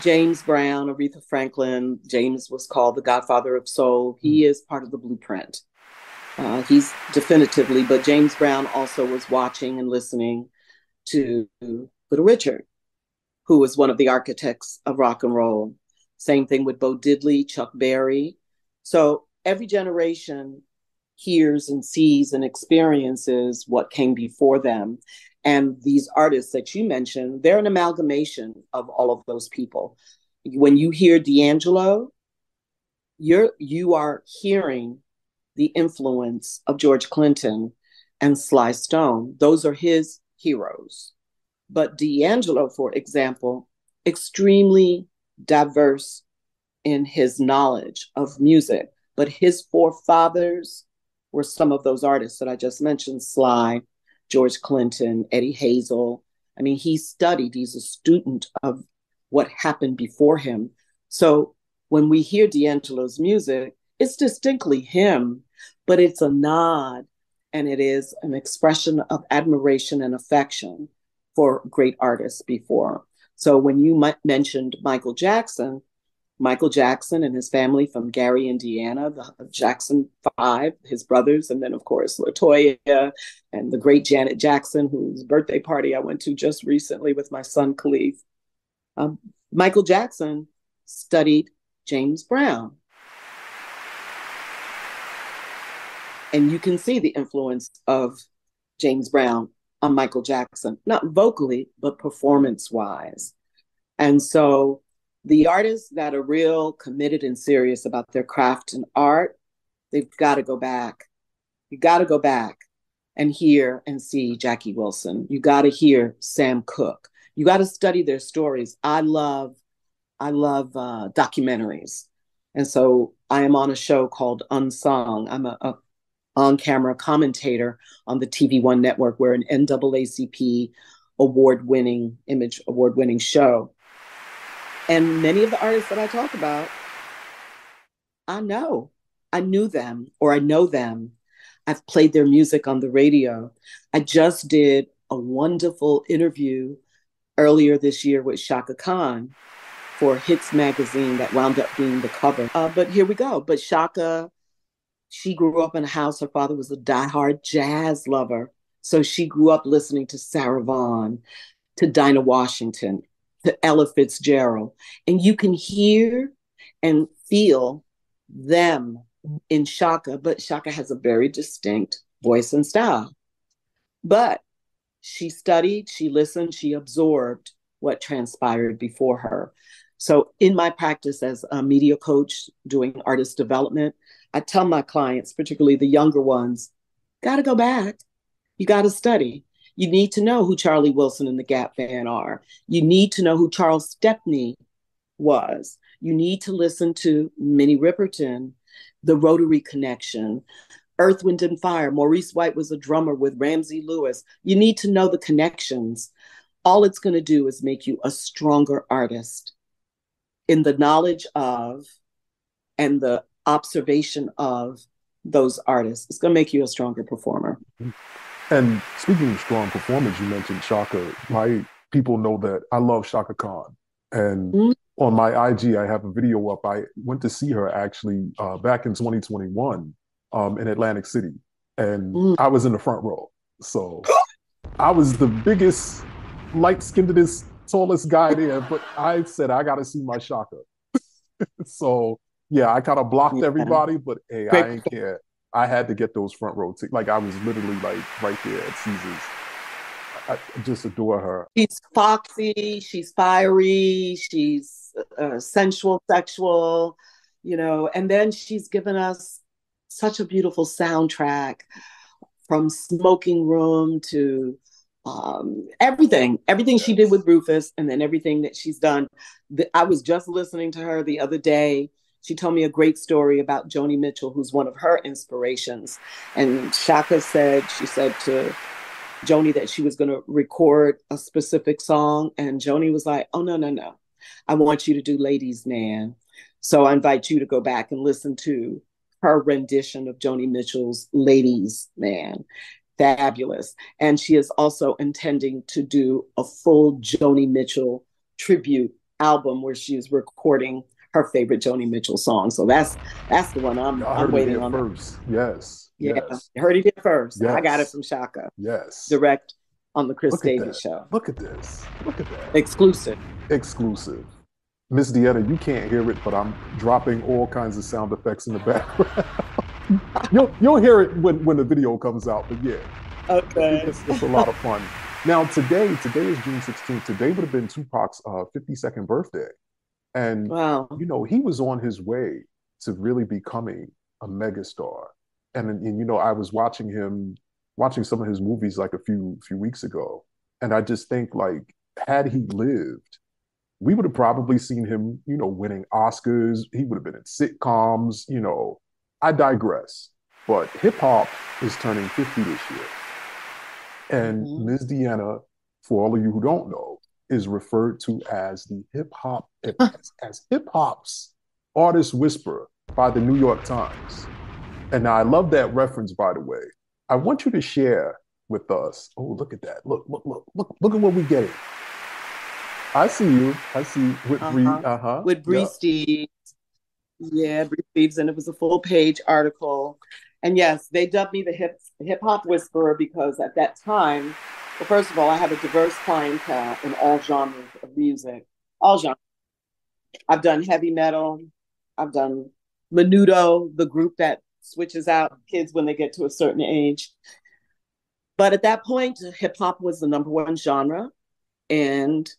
James Brown, Aretha Franklin, James was called the Godfather of Soul. He is part of the blueprint. He's definitively, but James Brown also was watching and listening to Little Richard, who was one of the architects of rock and roll. Same thing with Bo Diddley, Chuck Berry. So every generation hears and sees and experiences what came before them. And these artists that you mentioned, they're an amalgamation of all of those people. When you hear D'Angelo, you are hearing the influence of George Clinton and Sly Stone. Those are his heroes. But D'Angelo, for example, extremely diverse in his knowledge of music, but his forefathers were some of those artists that I just mentioned, Sly, George Clinton, Eddie Hazel. I mean, he studied, he's a student of what happened before him. So when we hear D'Angelo's music, it's distinctly him, but it's a nod and it is an expression of admiration and affection for great artists before. So when you mentioned Michael Jackson and his family from Gary, Indiana, the Jackson 5, his brothers, and then, of course, LaToya and the great Janet Jackson, whose birthday party I went to just recently with my son, Khalif. Michael Jackson studied James Brown. And you can see the influence of James Brown on Michael Jackson, not vocally, but performance-wise. And so the artists that are real committed and serious about their craft and art, they've got to go back. You got to go back and hear and see Jackie Wilson. You got to hear Sam Cooke. You got to study their stories. I love documentaries. And so I am on a show called Unsung. I'm a on-camera commentator on the TV One network. We're an NAACP award-winning show. And many of the artists that I talk about, I know them. I've played their music on the radio. I just did a wonderful interview earlier this year with Shaka Khan for Hits Magazine that wound up being the cover. But here we go. But Shaka, she grew up in a house. Her father was a diehard jazz lover. So she grew up listening to Sarah Vaughan, to Dinah Washington, to Ella Fitzgerald. And you can hear and feel them in Shaka, but Shaka has a very distinct voice and style. But she studied, she listened, she absorbed what transpired before her. So in my practice as a media coach doing artist development, I tell my clients, particularly the younger ones, got to go back. You got to study. You need to know who Charlie Wilson and the Gap Band are. You need to know who Charles Stepney was. You need to listen to Minnie Riperton, the Rotary Connection, Earth, Wind, and Fire. Maurice White was a drummer with Ramsey Lewis. You need to know the connections. All it's going to do is make you a stronger artist. in the knowledge of and the observation of those artists. It's going to make you a stronger performer. And speaking of strong performers, you mentioned Shaka. My people know that I love Shaka Khan. And on my IG, I have a video up. I went to see her actually back in 2021 in Atlantic City. And I was in the front row. So I was the biggest, light-skinnedest, tallest guy there. But I said, I got to see my Shaka. So, yeah, I kind of blocked everybody. But, hey, I ain't care. I had to get those front row tickets. Like, I was literally, like, right there at Caesars. I just adore her. She's foxy. She's fiery. She's sensual, sexual, you know. And then she's given us such a beautiful soundtrack, from Smoking Room to everything she did with Rufus, and then everything that she's done. I was just listening to her the other day. She told me a great story about Joni Mitchell, who's one of her inspirations. And Shaka said, she said to Joni that she was going to record a specific song. And Joni was like, oh, no. I want you to do Ladies Man. So I invite you to go back and listen to her rendition of Joni Mitchell's Ladies Man. Fabulous. And she is also intending to do a full Joni Mitchell tribute album where she is recording her favorite Joni Mitchell song. So that's the one I'm waiting on. First. Yes. Yeah. Yes. Heard it here first. Yes. I got it from Shaka. Yes. Direct on the Cris David Show. Look at this. Look at that. Exclusive. Miss Dyana, you can't hear it, but I'm dropping all kinds of sound effects in the background. You'll hear it when the video comes out, but yeah. Okay. It's a lot of fun. Now, today is June 16th. Today would have been Tupac's 52nd birthday. And, you know, he was on his way to really becoming a megastar. And you know, I was watching some of his movies like a few weeks ago. And I just think, like, had he lived, we would have probably seen him, you know, winning Oscars. He would have been in sitcoms, you know. I digress. But hip hop is turning 50 this year. And Ms. Dyana, for all of you who don't know, is referred to as the hip hop's artist whisperer by the New York Times. And now I love that reference, by the way. I want you to share with us. Oh, look at that. Look at what we're getting. I see you. I see with Bree. With Bree Steves. Yeah, Bree Steves. And it was a full page article. And yes, they dubbed me the hip hop whisperer because at that time, well, first of all, I have a diverse clientele in all genres of music. All genres. I've done heavy metal. I've done Menudo, the group that switches out kids when they get to a certain age. But at that point, hip hop was the number one genre. And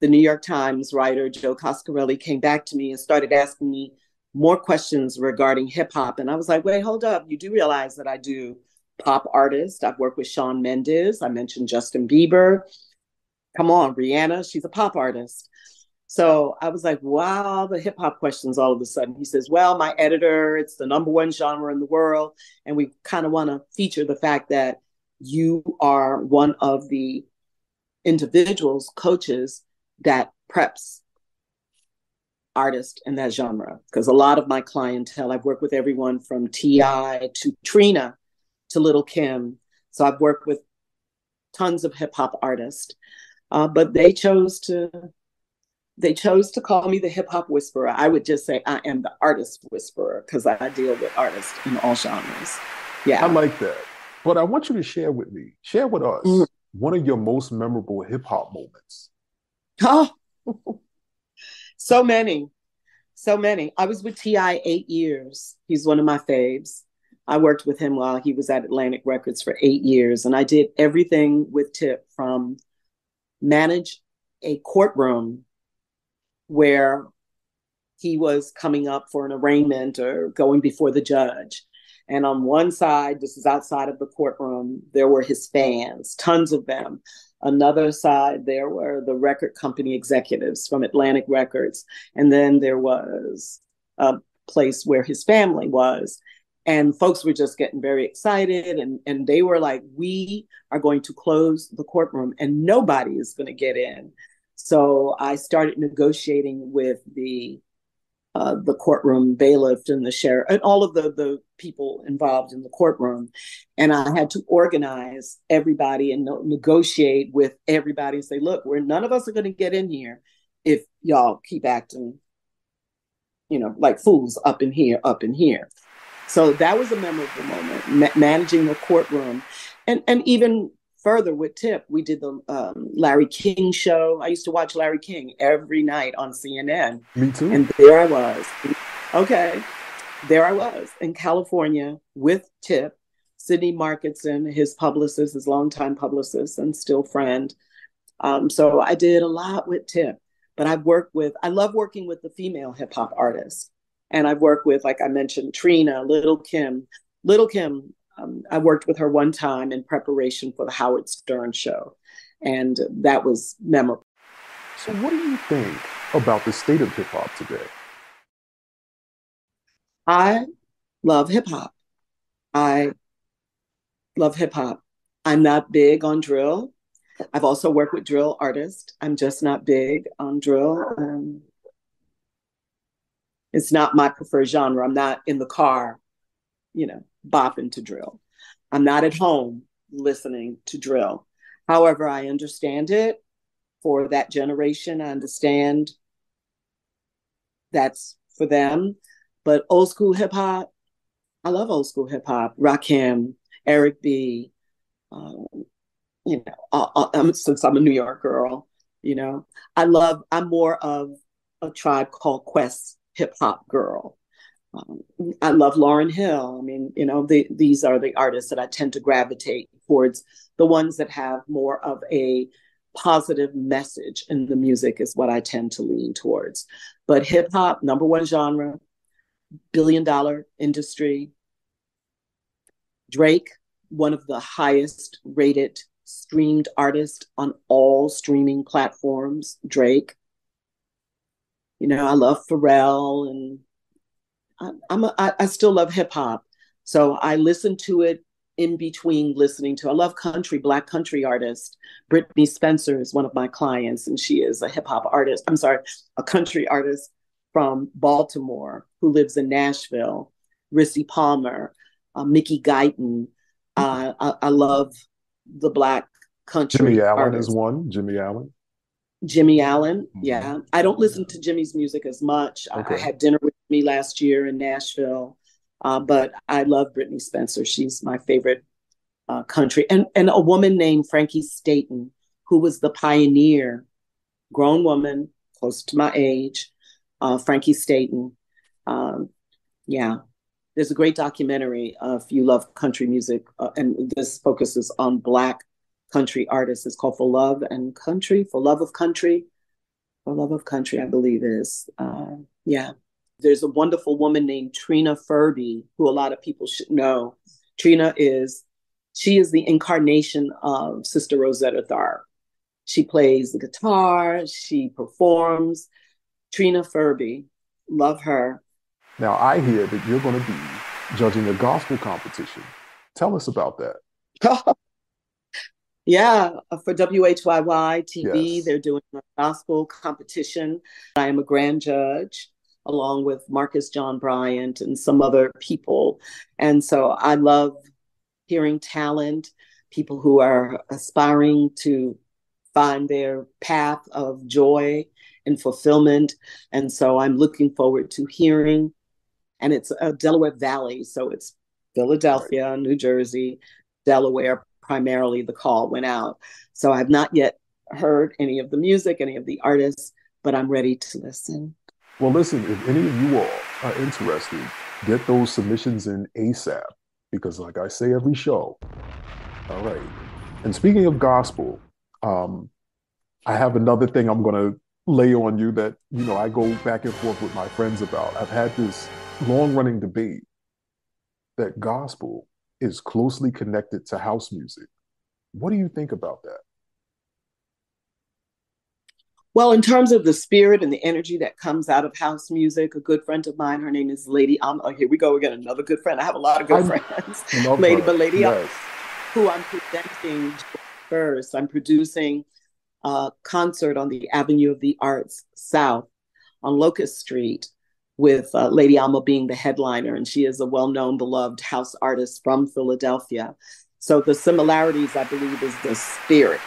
the New York Times writer, Joe Coscarelli, came back to me and started asking me more questions regarding hip hop. And I was like, wait, hold up. You do realize that I do pop artists. I've worked with Shawn Mendes. I mentioned Justin Bieber. Come on, Rihanna. She's a pop artist. So I was like, wow, the hip hop questions all of a sudden. He says, well, my editor, it's the number one genre in the world. And we kind of want to feature the fact that you are one of the individuals, coaches, that preps artists in that genre. Because a lot of my clientele, I've worked with everyone from T.I. to Trina to Little Kim. So I've worked with tons of hip hop artists, but they chose to call me the hip hop whisperer. I would just say I am the artist whisperer because I deal with artists in all genres. Yeah. I like that. But I want you to share with us one of your most memorable hip hop moments. Oh, so many. I was with T.I. 8 years. He's one of my faves. I worked with him while he was at Atlantic Records for 8 years. And I did everything with Tip, from manage a courtroom where he was coming up for an arraignment or going before the judge. And on one side, this is outside of the courtroom, there were his fans, tons of them. Another side, there were the record company executives from Atlantic Records. And then there was a place where his family was. And folks were just getting very excited. And they were like, we are going to close the courtroom and nobody is going to get in. So I started negotiating with the courtroom bailiff and the sheriff and all of the people involved in the courtroom. And I had to organize everybody and negotiate with everybody and say, look, none of us are going to get in here if y'all keep acting, like fools up in here. So that was a memorable moment, managing the courtroom. And even further with Tip, we did the Larry King show. I used to watch Larry King every night on CNN. Me too. And there I was. Okay. There I was in California with Tip, Sidney Marketson, his publicist, his longtime publicist and still friend. So I did a lot with Tip, but I love working with the female hip hop artists. And I've worked with, like I mentioned, Trina, Little Kim. I worked with her one time in preparation for the Howard Stern show, and that was memorable. So what do you think about the state of hip hop today? I love hip hop. I'm not big on drill. I've also worked with drill artists. I'm just not big on drill. It's not my preferred genre. I'm not in the car, bopping to drill. I'm not at home listening to drill. However, I understand it for that generation. I understand that's for them. But old school hip hop, I love old school hip hop. Rakim, Eric B. Since I'm a New York girl, I'm more of a Tribe Called Quest hip hop girl. I love Lauryn Hill. These are the artists that I tend to gravitate towards, the ones that have more of a positive message in the music is what I tend to lean towards. But hip hop, number one genre, billion-dollar industry. Drake, one of the highest rated streamed artists on all streaming platforms, Drake. I love Pharrell and I still love hip hop. So I listen to it in between listening to, I love Black country artist. Brittany Spencer is one of my clients, and she is a country artist from Baltimore who lives in Nashville. Rissy Palmer, Mickey Guyton. I love the Black country. Jimmy Allen artist. Is one, Jimmy Allen. Jimmy Allen, yeah. I don't listen to Jimmy's music as much. Okay. I had dinner with me last year in Nashville, but I love Brittany Spencer. She's my favorite country. And a woman named Frankie Staten, who was the pioneer, grown woman, close to my age, Frankie Staten. Yeah. There's a great documentary if you love country music, and this focuses on Black country artist. Is called For Love of Country, I believe is. Yeah. There's a wonderful woman named Trina Furby, who a lot of people should know. Trina is the incarnation of Sister Rosetta Tharpe. She plays the guitar, she performs. Trina Furby, love her. Now I hear that you're going to be judging a gospel competition. Tell us about that. Yeah, for WHYY TV, yes. They're doing a gospel competition. I am a grand judge, along with Marcus John Bryant and some other people. And so I love hearing talent, people who are aspiring to find their path of joy and fulfillment. And so I'm looking forward to hearing. And it's a Delaware Valley, so it's Philadelphia, New Jersey, Delaware. Primarily the call went out. So I've not yet heard any of the music, any of the artists, but I'm ready to listen. Well, listen, if any of you all are interested, get those submissions in ASAP, because like I say every show. All right. And speaking of gospel, I have another thing I'm going to lay on you that, I go back and forth with my friends about. I've had this long-running debate that gospel is closely connected to house music. What do you think about that? Well, in terms of the spirit and the energy that comes out of house music, a good friend of mine, her name is Lady Amma. Oh, here we go again, another good friend. I have a lot of good friends. Lady Amma, who I'm presenting first. I'm producing concert on the Avenue of the Arts South on Locust Street, with Lady Alma being the headliner, and she is a well-known, beloved house artist from Philadelphia. So the similarities, I believe, is the spirit.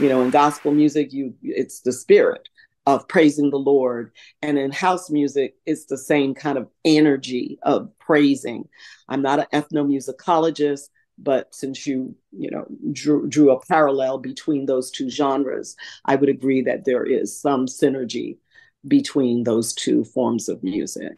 You know, in gospel music, it's the spirit of praising the Lord. And in house music, it's the same kind of energy of praising. I'm not an ethnomusicologist, but since you drew a parallel between those two genres, I would agree that there is some synergy between those two forms of music.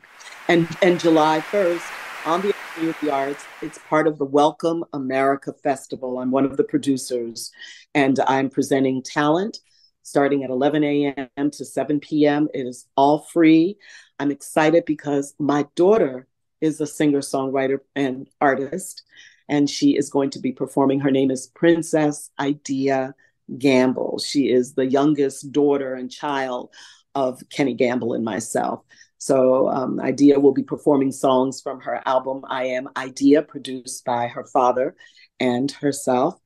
And July 1st, on the Avenue of the Arts, it's part of the Welcome America Festival. I'm one of the producers, and I'm presenting talent starting at 11 a.m. to 7 p.m. It is all free. I'm excited because my daughter is a singer-songwriter and artist, and she is going to be performing. Her name is Princess Idea Gamble. She is the youngest daughter and child of Kenny Gamble and myself. So Idea will be performing songs from her album, I Am Idea, produced by her father and herself.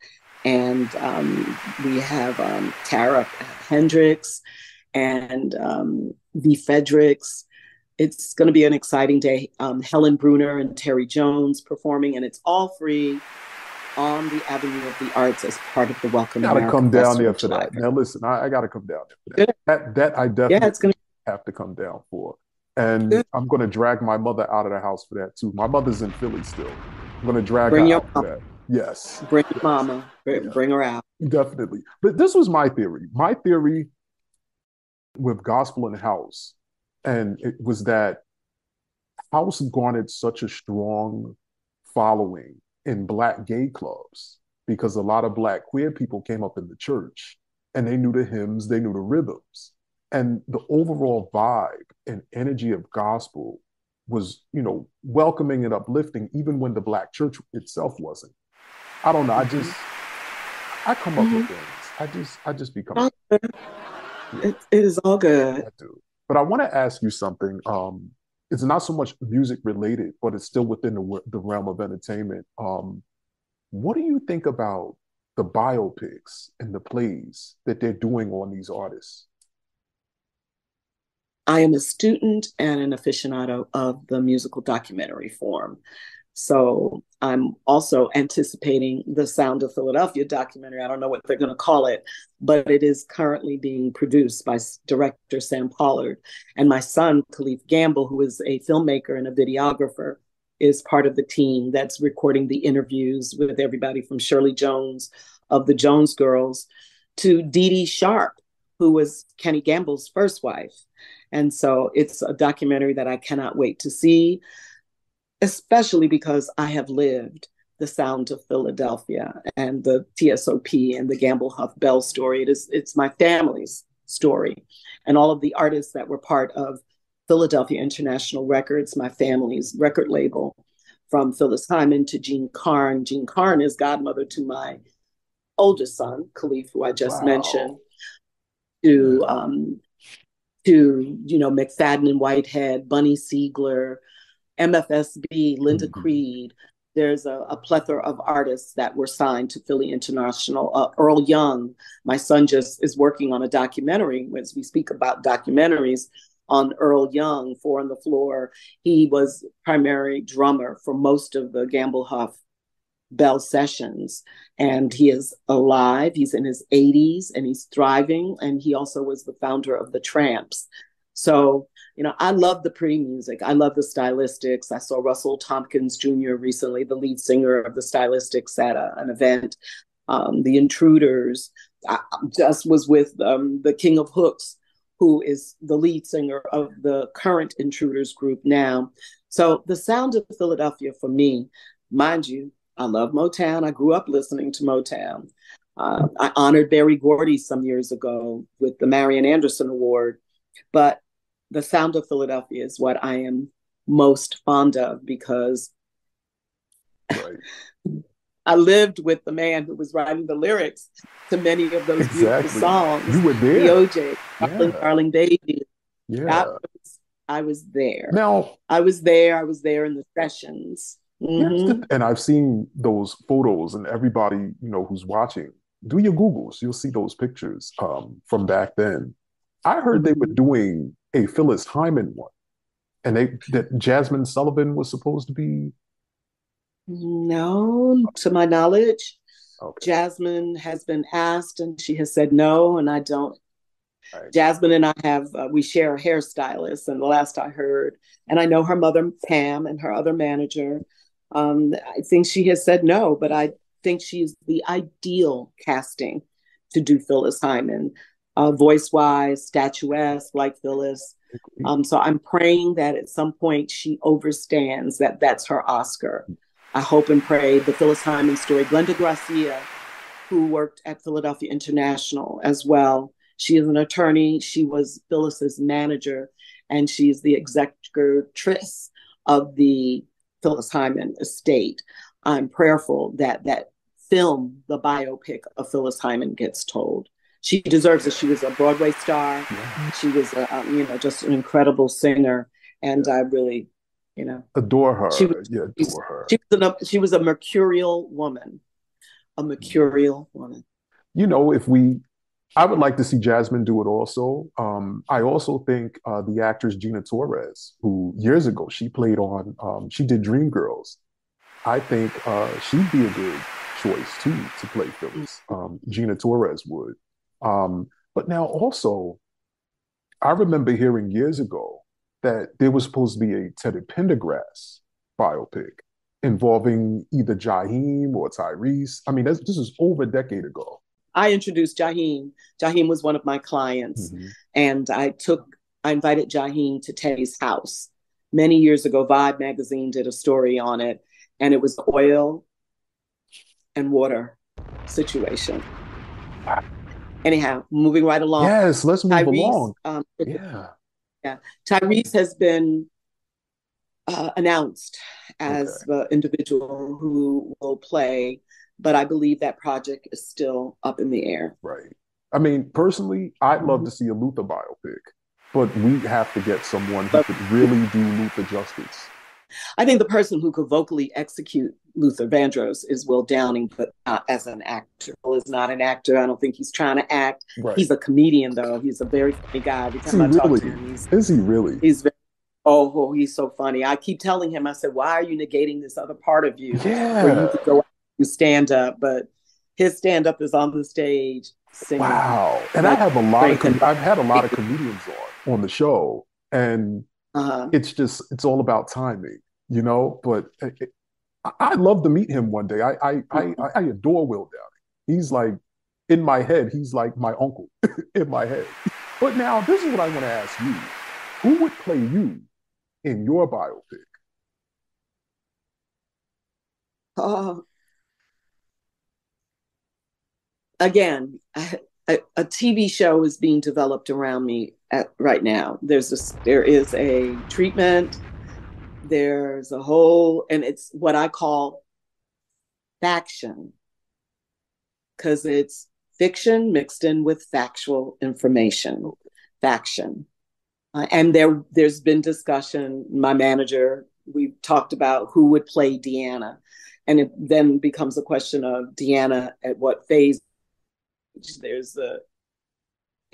And we have Tara Hendricks and V. Fedricks. It's going to be an exciting day. Helen Bruner and Terry Jones performing, and it's all free on the Avenue of the Arts as part of the Welcome America. Gotta come down there for that. Now listen, I gotta come down there for that. That I definitely have to come down for. And I'm gonna drag my mother out of the house for that too. My mother's in Philly still. I'm gonna drag her out for that. Yes. Bring your mama. Bring her out. Definitely. But this was my theory. My theory with gospel and house, and it was that house garnered such a strong following in Black gay clubs, because a lot of Black queer people came up in the church and they knew the hymns, they knew the rhythms. And the overall vibe and energy of gospel was, welcoming and uplifting, even when the Black church itself wasn't. I don't know. I come up with things. I just become. It is all good. I do. But I want to ask you something. It's not so much music related, but it's still within the realm of entertainment. What do you think about the biopics and the plays that they're doing on these artists? I am a student and an aficionado of the musical documentary form. So I'm also anticipating the Sound of Philadelphia documentary. I don't know what they're going to call it, but it is currently being produced by director Sam Pollard. And my son, Khalif Gamble, who is a filmmaker and a videographer, is part of the team that's recording the interviews with everybody from Shirley Jones of the Jones Girls to Dee Dee Sharp, who was Kenny Gamble's first wife. And so it's a documentary that I cannot wait to see, especially because I have lived the Sound of Philadelphia and the TSOP and the Gamble Huff Bell story. It's my family's story. And all of the artists that were part of Philadelphia International Records, my family's record label, from Phyllis Hyman to Jean Carn. Jean Carn is godmother to my oldest son, Khalif, who I just mentioned, to McFadden and Whitehead, Bunny Siegler, MFSB, Linda Creed. There's a plethora of artists that were signed to Philly International. Earl Young, my son just is working on a documentary, as we speak about documentaries, on Earl Young, Four on the Floor. He was primary drummer for most of the Gamble Huff Bell sessions. And he is alive. He's in his 80s and he's thriving. And he also was the founder of the Tramps. So, I love the pretty music. I love the stylistics. I saw Russell Tompkins Jr. recently, the lead singer of the Stylistics, at an event. The Intruders. I just was with the King of Hooks, who is the lead singer of the current Intruders group now. So the Sound of Philadelphia for me, mind you, I love Motown. I grew up listening to Motown. I honored Berry Gordy some years ago with the Marian Anderson Award, but the Sound of Philadelphia is what I am most fond of, because right. I lived with the man who was writing the lyrics to many of those beautiful songs. You were there. DOJ, Darling Baby. Yeah. I was there. Now, I was there in the sessions. Mm-hmm. And I've seen those photos, and everybody, who's watching do your Googles. You'll see those pictures from back then. I heard they were doing a Phyllis Hyman one, and that Jasmine Sullivan was supposed to be. No, to my knowledge, okay. Jasmine has been asked and she has said no, and I don't. Right. Jasmine and I have, we share a hairstylist, and the last I heard, and I know her mother, Pam, and her other manager, I think she has said no, but I think she is the ideal casting to do Phyllis Hyman, voice-wise, statuesque, like Phyllis. So I'm praying that at some point she overstands that that's her Oscar. I hope and pray the Phyllis Hyman story. Glenda Gracia, who worked at Philadelphia International as well, she is an attorney. She was Phyllis's manager, and she's the executress of the Phyllis Hyman estate. I'm prayerful that that film, the biopic of Phyllis Hyman, gets told. She deserves it. She was a Broadway star. Yeah. She was, just an incredible singer, and I really, adore her. She adore her. She was a mercurial woman, I would like to see Jasmine do it also. I also think the actress Gina Torres, who years ago she played on, she did Dreamgirls. I think she'd be a good choice too to play Phyllis. Gina Torres would. But now also, I remember hearing years ago that there was supposed to be a Teddy Pendergrass biopic involving either Jaheim or Tyrese. I mean, this is over a decade ago. I introduced Jaheim. Jaheim was one of my clients. Mm-hmm. And I invited Jaheim to Teddy's house. Many years ago, Vibe Magazine did a story on it, and it was oil and water situation. Wow. Anyhow, moving right along. Yes, let's move along. Tyrese has been announced as the individual who will play, but I believe that project is still up in the air. Right. I mean, personally, I'd love to see a Luther biopic, but we have to get someone who could really do Luther justice. I think the person who could vocally execute Luther Vandross is Will Downing, but not as an actor. Will is not an actor. I don't think he's trying to act. Right. He's a comedian, though. He's a very funny guy. Every time I talk to him, is he really? He's very. Oh, he's so funny. I keep telling him, I said, why are you negating this other part of you? Yeah. Where you could go out and stand up, but his stand up is on the stage singing. Wow. And like, I have I've had a lot of comedians on the show, and it's just, it's all about timing, but I'd love to meet him one day. I adore Will Downing. He's like, in my head, he's like my uncle in my head. But now this is what I want to ask you. Who would play you in your biopic? Again, a TV show is being developed around me right now. There is a treatment. There's a whole, and it's what I call faction, because it's fiction mixed in with factual information. Faction, and there's been discussion. My manager, we talked about who would play Deanna, and it then becomes a question of Deanna at what phase. There's a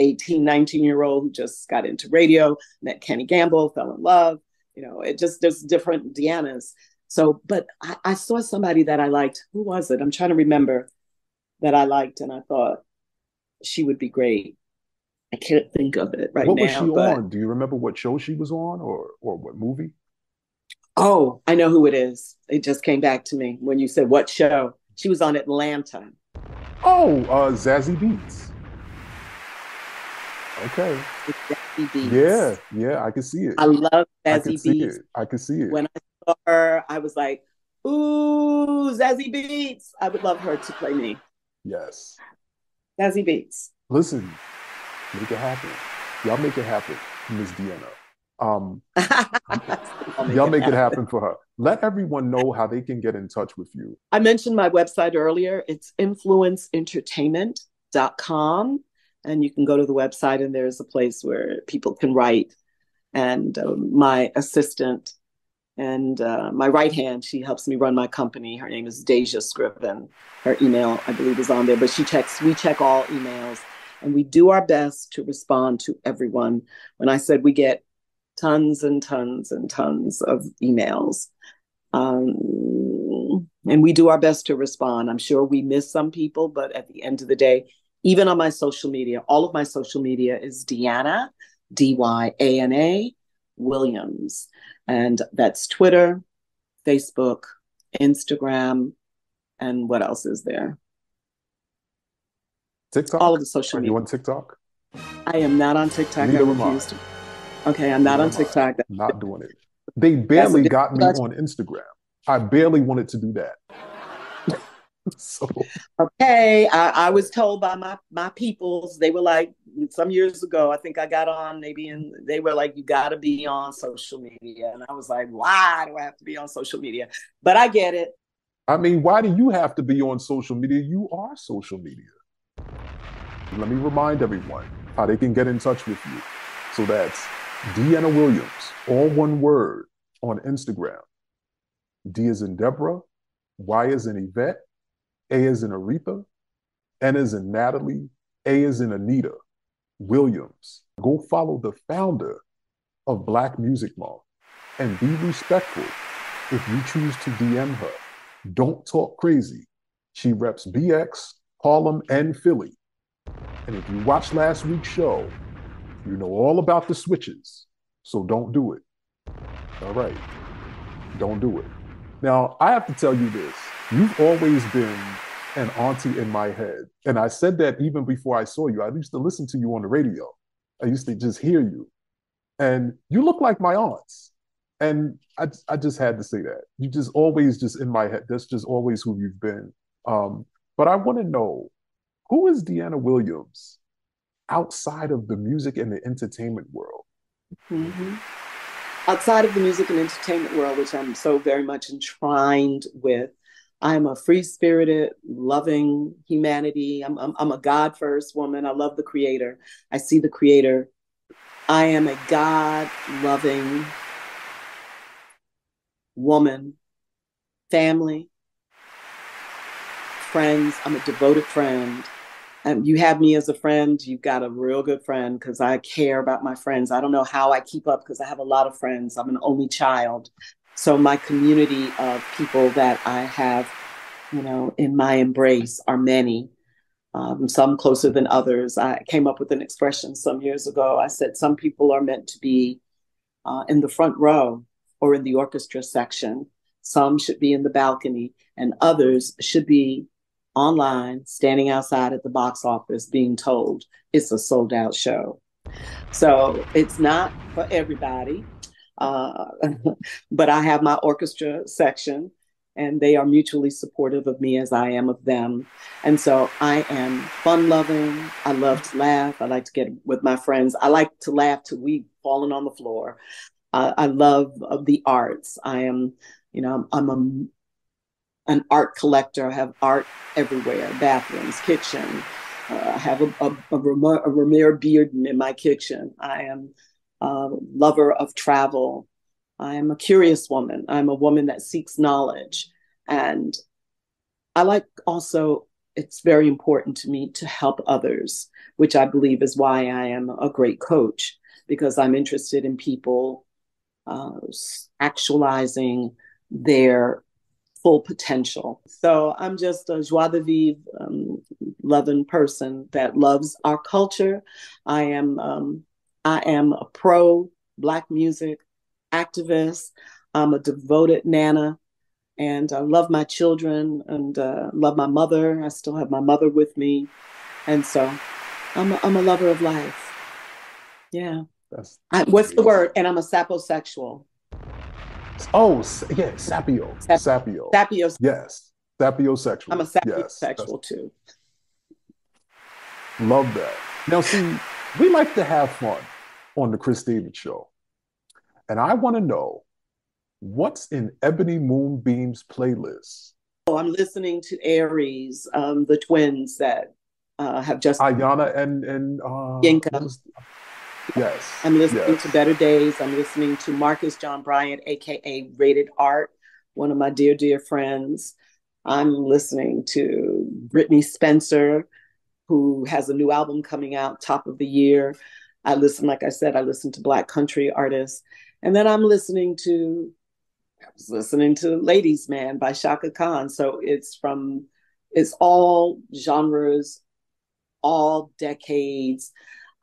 18, 19-year-old who just got into radio, met Kenny Gamble, fell in love. There's different Deannas. So, but I saw somebody that I liked. Who was it? I'm trying to remember that I liked, and I thought she would be great. I can't think of it right now. What was she on? Do you remember what show she was on or what movie? Oh, I know who it is. It just came back to me when you said what show. She was on Atlanta. Oh, Zazie Beetz. Okay. Yeah, I can see it. I love Zazie Beetz. I can see it. When I saw her, I was like, ooh, Zazie Beetz. I would love her to play me. Yes. Zazie Beetz. Listen, make it happen. Y'all make it happen, Miss Deanna. Y'all make it happen for her. Let everyone know how they can get in touch with you. I mentioned my website earlier. It's influenceentertainment.com. And you can go to the website, and there's a place where people can write. And my assistant, And my right hand, she helps me run my company. Her name is Deja Scriven. Her email, I believe, is on there, but she checks, we check all emails, and we do our best to respond to everyone. When I said we get tons and tons and tons of emails, and we do our best to respond. I'm sure we miss some people, but at the end of the day, even on my social media, all of my social media is Dyana, D-Y-A-N-A, Williams. And that's Twitter, Facebook, Instagram, and what else is there? TikTok? All of the social media. Are you on TikTok? I am not on TikTok. Neither am I. Okay, I'm not on TikTok. I'm not doing it. They barely got me on Instagram. I barely wanted to do that. So. Okay, I was told by my peoples, they were like, some years ago, I think I got on maybe, and they were like, you got to be on social media. And I was like, why do I have to be on social media? But I get it. I mean, why do you have to be on social media? You are social media. Let me remind everyone how they can get in touch with you. So that's Dyana Williams, all one word, on Instagram. D as in Deborah, Y as in Yvette, A as in Aretha, N as in Natalie, A as in Anita Williams. Go follow the founder of Black Music Month and be respectful if you choose to DM her. Don't talk crazy. She reps BX, Harlem, and Philly. And if you watched last week's show, you know all about the switches, so don't do it. All right, don't do it. Now, I have to tell you this. You've always been an auntie in my head. And I said that even before I saw you. I used to listen to you on the radio. I used to just hear you. And you look like my aunts. And I just had to say that. You just always just in my head. That's just always who you've been. But I want to know, who is Dyana Williams outside of the music and the entertainment world? Mm-hmm. Outside of the music and entertainment world, which I'm so very much entwined with, I'm a free-spirited, loving humanity. I'm a God-first woman. I love the creator. I see the creator. I am a God-loving woman, family, friends. I'm a devoted friend. You have me as a friend, you've got a real good friend, because I care about my friends. I don't know how I keep up, because I have a lot of friends. I'm an only child. So my community of people that I have, you know, in my embrace are many, some closer than others. I came up with an expression some years ago. I said, some people are meant to be in the front row or in the orchestra section. Some should be in the balcony, and others should be online, standing outside at the box office, being told it's a sold out show. So it's not for everybody, but I have my orchestra section, and they are mutually supportive of me as I am of them. And so I am fun loving. I love to laugh. I like to get with my friends. I like to laugh till we've fallen on the floor. I love the arts. I am, you know, I'm an art collector. I have art everywhere, bathrooms, kitchen. I have a Ramir Bearden in my kitchen. I am a lover of travel. I am a curious woman. I'm a woman that seeks knowledge. And I like also, it's very important to me to help others, which I believe is why I am a great coach, because I'm interested in people actualizing their full potential. So I'm just a joie de vivre, loving person that loves our culture. I am a pro Black music activist. I'm a devoted nana, and I love my children, and love my mother. I still have my mother with me, and so I'm a lover of life. Yeah. What's the word? And I'm a saposexual. Oh, yeah, sapio. Yes, sapiosexual. I'm a sapiosexual too. Love that. Now, see, we like to have fun on the Cris David Show. And I want to know, what's in Ebony Moonbeam's playlist? Oh, I'm listening to Aries, the twins that have just... Ayana and Yinka. Yes. I'm listening to Better Days. I'm listening to Marcus John Bryant, AKA Rated Art, one of my dear, dear friends. I'm listening to Brittany Spencer, who has a new album coming out top of the year. I listen, like I said, I listen to Black country artists. And then I was listening to Ladies Man by Shaka Khan. So it's all genres, all decades.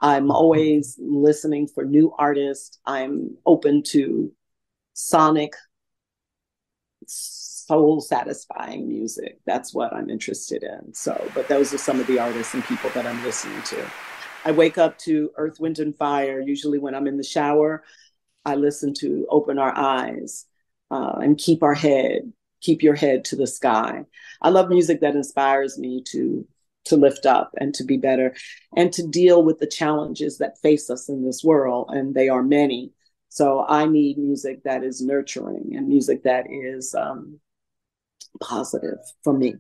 I'm always listening for new artists. I'm open to sonic, soul satisfying music. That's what I'm interested in. So, but those are some of the artists and people that I'm listening to. I wake up to Earth, Wind and Fire. Usually when I'm in the shower, I listen to Open Our Eyes and Keep Our Head, Keep Your Head to the Sky. I love music that inspires me to lift up and to be better and to deal with the challenges that face us in this world. And they are many. So I need music that is nurturing and music that is positive for me.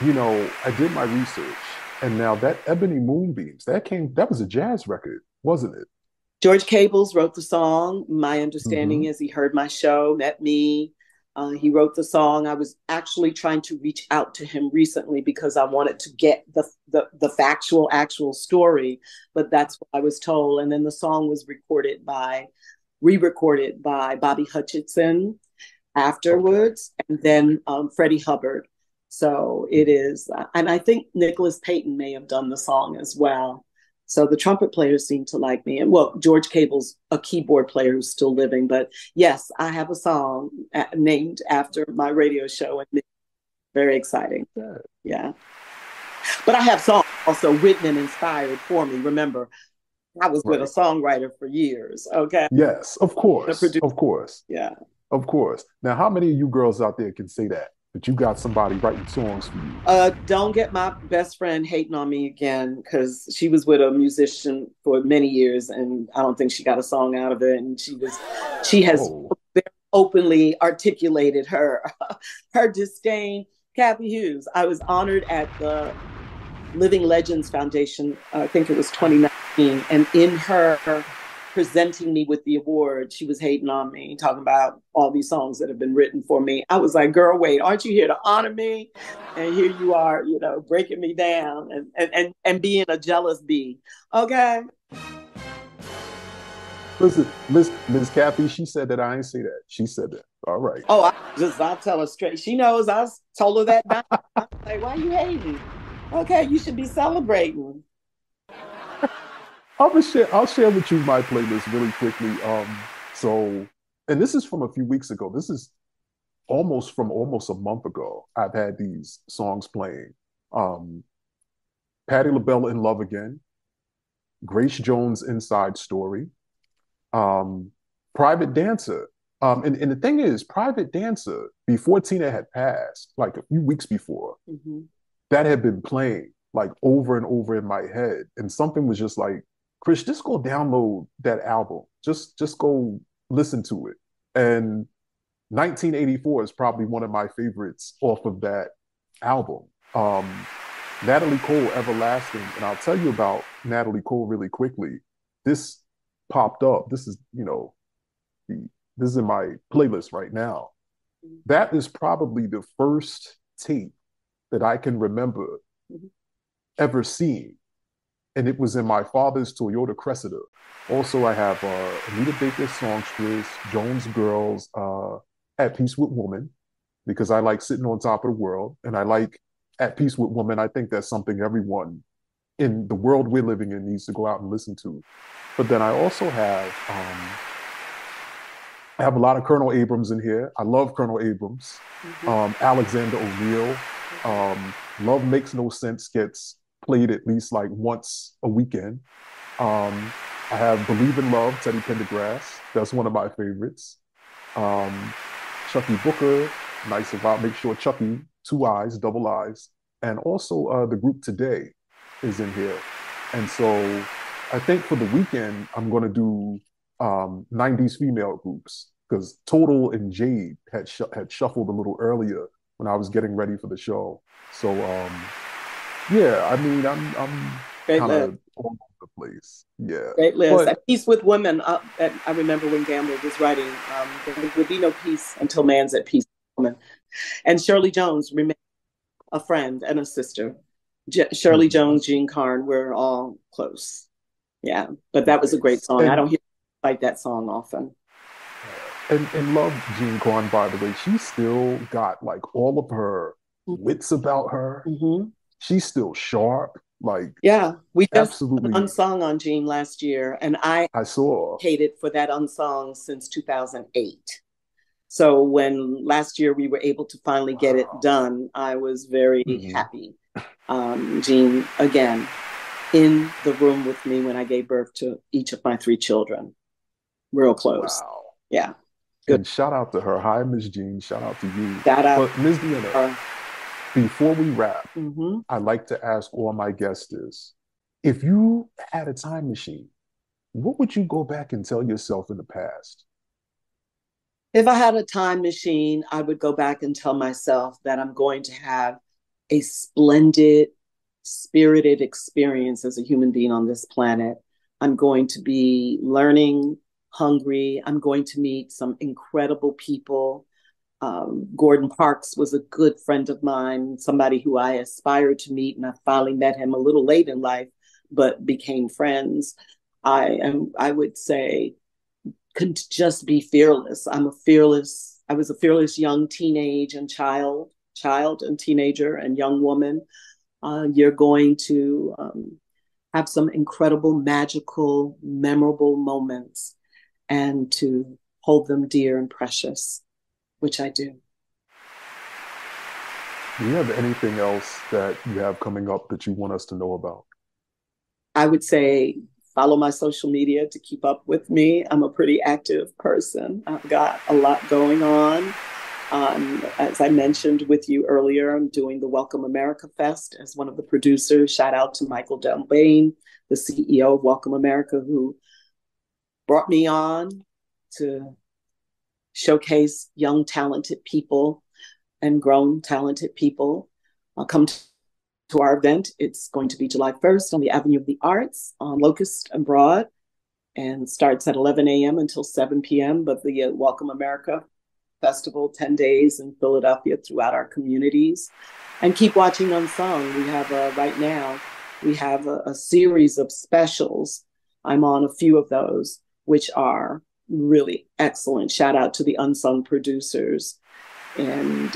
You know, I did my research, and now that Ebony Moonbeams, that was a jazz record, wasn't it? George Cables wrote the song. My understanding is he heard my show, met me. He wrote the song. I was actually trying to reach out to him recently because I wanted to get the actual story, but that's what I was told. And then the song was re-recorded by Bobby Hutcherson afterwards, and then Freddie Hubbard. So it is, and I think Nicholas Payton may have done the song as well. So the trumpet players seem to like me. And well, George Cable's a keyboard player who's still living. But yes, I have a song named after my radio show. And very exciting. Yeah. But I have songs also written and inspired for me. Remember, I was with a songwriter for years. Okay. Yes, of course. Of course. Yeah. Of course. Now, how many of you girls out there can say that? But you got somebody writing songs for you. Don't get my best friend hating on me again, because she was with a musician for many years, and I don't think she got a song out of it. And she has very openly articulated her disdain. Kathy Hughes. I was honored at the Living Legends Foundation. I think it was 2019, and in her presenting me with the award, she was hating on me, talking about all these songs that have been written for me. I was like, girl, wait, aren't you here to honor me? And here you are, you know, breaking me down and being a jealous bee. Okay. Listen, Miss Kathy, she said that. I ain't see that. She said that. All right. Oh, I'll tell her straight. She knows I told her that night. I'm like, why are you hating? Okay, you should be celebrating. I'll share with you my playlist really quickly. And this is from a few weeks ago. This is almost a month ago. I've had these songs playing. Patti LaBelle, In Love Again. Grace Jones, Inside Story. Private Dancer. And the thing is, Private Dancer, before Tina had passed, like a few weeks before, that had been playing like over and over in my head. And something was just like, Cris, just go download that album. Just go listen to it. And 1984 is probably one of my favorites off of that album. Natalie Cole, Everlasting. And I'll tell you about Natalie Cole really quickly. This popped up. This is, you know, this is in my playlist right now. That is probably the first tape that I can remember ever seen. And it was in my father's Toyota Cressida. Also, I have Anita Baker's Songstress, Jones Girls, At Peace with Woman, because I like Sitting on Top of the World. And I like At Peace with Woman. I think that's something everyone in the world we're living in needs to go out and listen to. But then I also have, I have a lot of Colonel Abrams in here. I love Colonel Abrams, Alexander O'Neill. Love Makes No Sense gets played at least like once a weekend. I have Believe in Love, Teddy Pendergrass. That's one of my favorites. Chucky Booker, Nice About. Make sure Chucky, two eyes, double eyes. And also the group Today is in here. And so I think for the weekend, I'm going to do 90s female groups, because Total and Jade had shuffled a little earlier when I was getting ready for the show. So, I mean, I'm kind of the place. Yeah. Great list. But, peace with women. I remember when Gamble was writing, there would be no peace until man's at peace with women. And Shirley Jones remained a friend and a sister. Shirley Jones, Jean Carn, we're all close. Yeah, but that was a great song. And I don't hear like that song often. And love Jean Carn, by the way. She still got like all of her wits about her. Mm-hmm. She's still sharp. Like, yeah, we just absolutely unsung on Jean last year, and I saw hated for that unsung since 2008. So when last year we were able to finally get it done, I was very happy. Jean, again, in the room with me when I gave birth to each of my three children. Real close. Wow. Yeah. Good. And shout out to her. Hi, Miss Jean. Shout out to you. Shout out to Miss Dyana. Before we wrap, I'd like to ask all my guests this. If you had a time machine, what would you go back and tell yourself in the past? If I had a time machine, I would go back and tell myself that I'm going to have a splendid, spirited experience as a human being on this planet. I'm going to be learning, hungry. I'm going to meet some incredible people. Gordon Parks was a good friend of mine, somebody who I aspired to meet, and I finally met him a little late in life, but became friends. I would say, could just be fearless. I was a fearless young teenage and child and teenager and young woman. You're going to have some incredible, magical, memorable moments, and to hold them dear and precious, which I do. Do you have anything else that you have coming up that you want us to know about? I would say follow my social media to keep up with me. I'm a pretty active person. I've got a lot going on. As I mentioned with you earlier, I'm doing the Welcome America Fest as one of the producers. Shout out to Michael Delbane, the CEO of Welcome America, who brought me on to showcase young, talented people and grown, talented people. I'll come to our event. It's going to be July 1st on the Avenue of the Arts on Locust and Broad, and starts at 11 a.m. until 7 p.m. But the Welcome America Festival, 10 days in Philadelphia throughout our communities. And keep watching Unsung. We have, right now, we have a series of specials. I'm on a few of those, which are really excellent. Shout out to the Unsung producers. And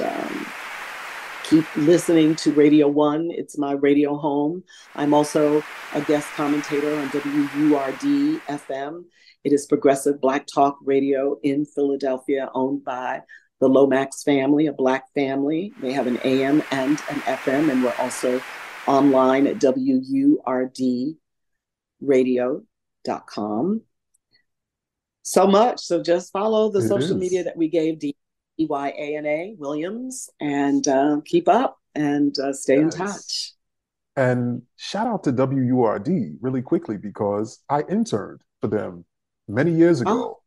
keep listening to Radio One. It's my radio home. I'm also a guest commentator on WURD-FM. It is progressive Black talk radio in Philadelphia, owned by the Lomax family, a Black family. They have an AM and an FM, and we're also online at WURDradio.com. So much. So just follow the social media that we gave, Dyana Williams, and keep up and stay in touch. And shout out to WURD really quickly, because I interned for them many years ago.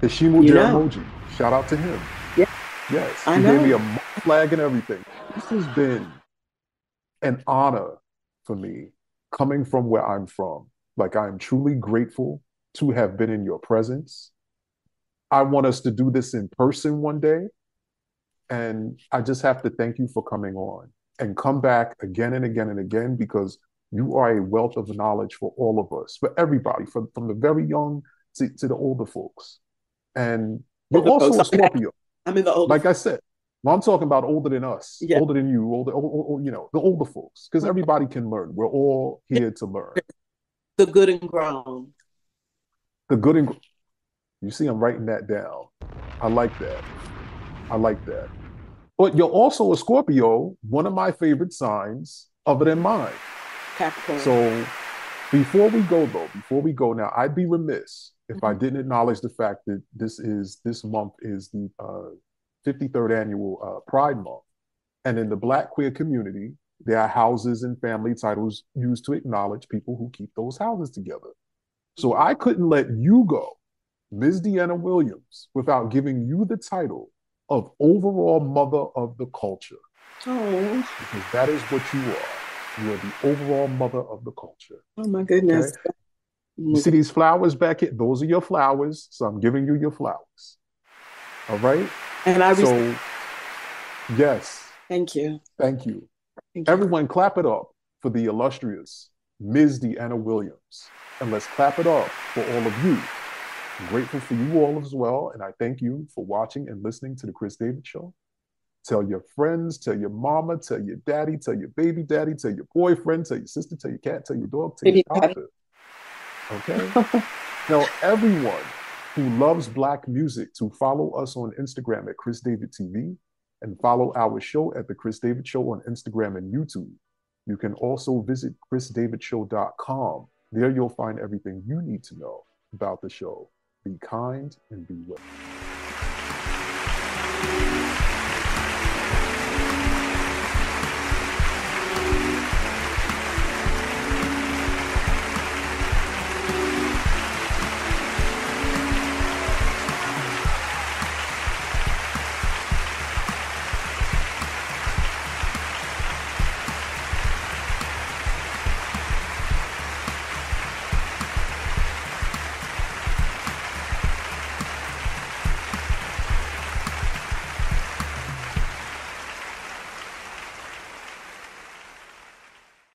Hishimu Jaramoji, shout out to him. Yeah. Yes, he gave me a flag and everything. This has been an honor for me, coming from where I'm from. Like, I am truly grateful to have been in your presence. I want us to do this in person one day. And I just have to thank you for coming on, and come back again and again and again, because you are a wealth of knowledge for all of us, for everybody, from the very young to the older folks. And you're also a Scorpio. I'm in the older. Like I said, well, I'm talking about older than us, older than you, older, you know, the older folks, because everybody can learn. We're all here to learn. The good and grown. The good and you see, I'm writing that down. I like that. I like that. But you're also a Scorpio, one of my favorite signs other than mine. Capricorn. So before we go, though, now, I'd be remiss if I didn't acknowledge the fact that this month is the 53rd annual Pride Month. And in the Black queer community, there are houses and family titles used to acknowledge people who keep those houses together. So I couldn't let you go, Ms. Dyana Williams, without giving you the title of overall mother of the culture. Oh. Because that is what you are. You are the overall mother of the culture. Oh, my goodness. Okay? You see these flowers back here? Those are your flowers. So I'm giving you your flowers. All right? And I was... So, yes. Thank you. Thank you. Thank you. Everyone clap it up for the illustrious Ms. Dyana Williams. And let's clap it up for all of you. I'm grateful for you all as well. And I thank you for watching and listening to The Cris David Show. Tell your friends, tell your mama, tell your daddy, tell your baby daddy, tell your boyfriend, tell your sister, tell your cat, tell your dog, tell your doctor. Okay? Tell everyone who loves Black music to follow us on Instagram at Cris David TV and follow our show at The Cris David Show on Instagram and YouTube. You can also visit chrisdavidshow.com. There you'll find everything you need to know about the show. Be kind and be well.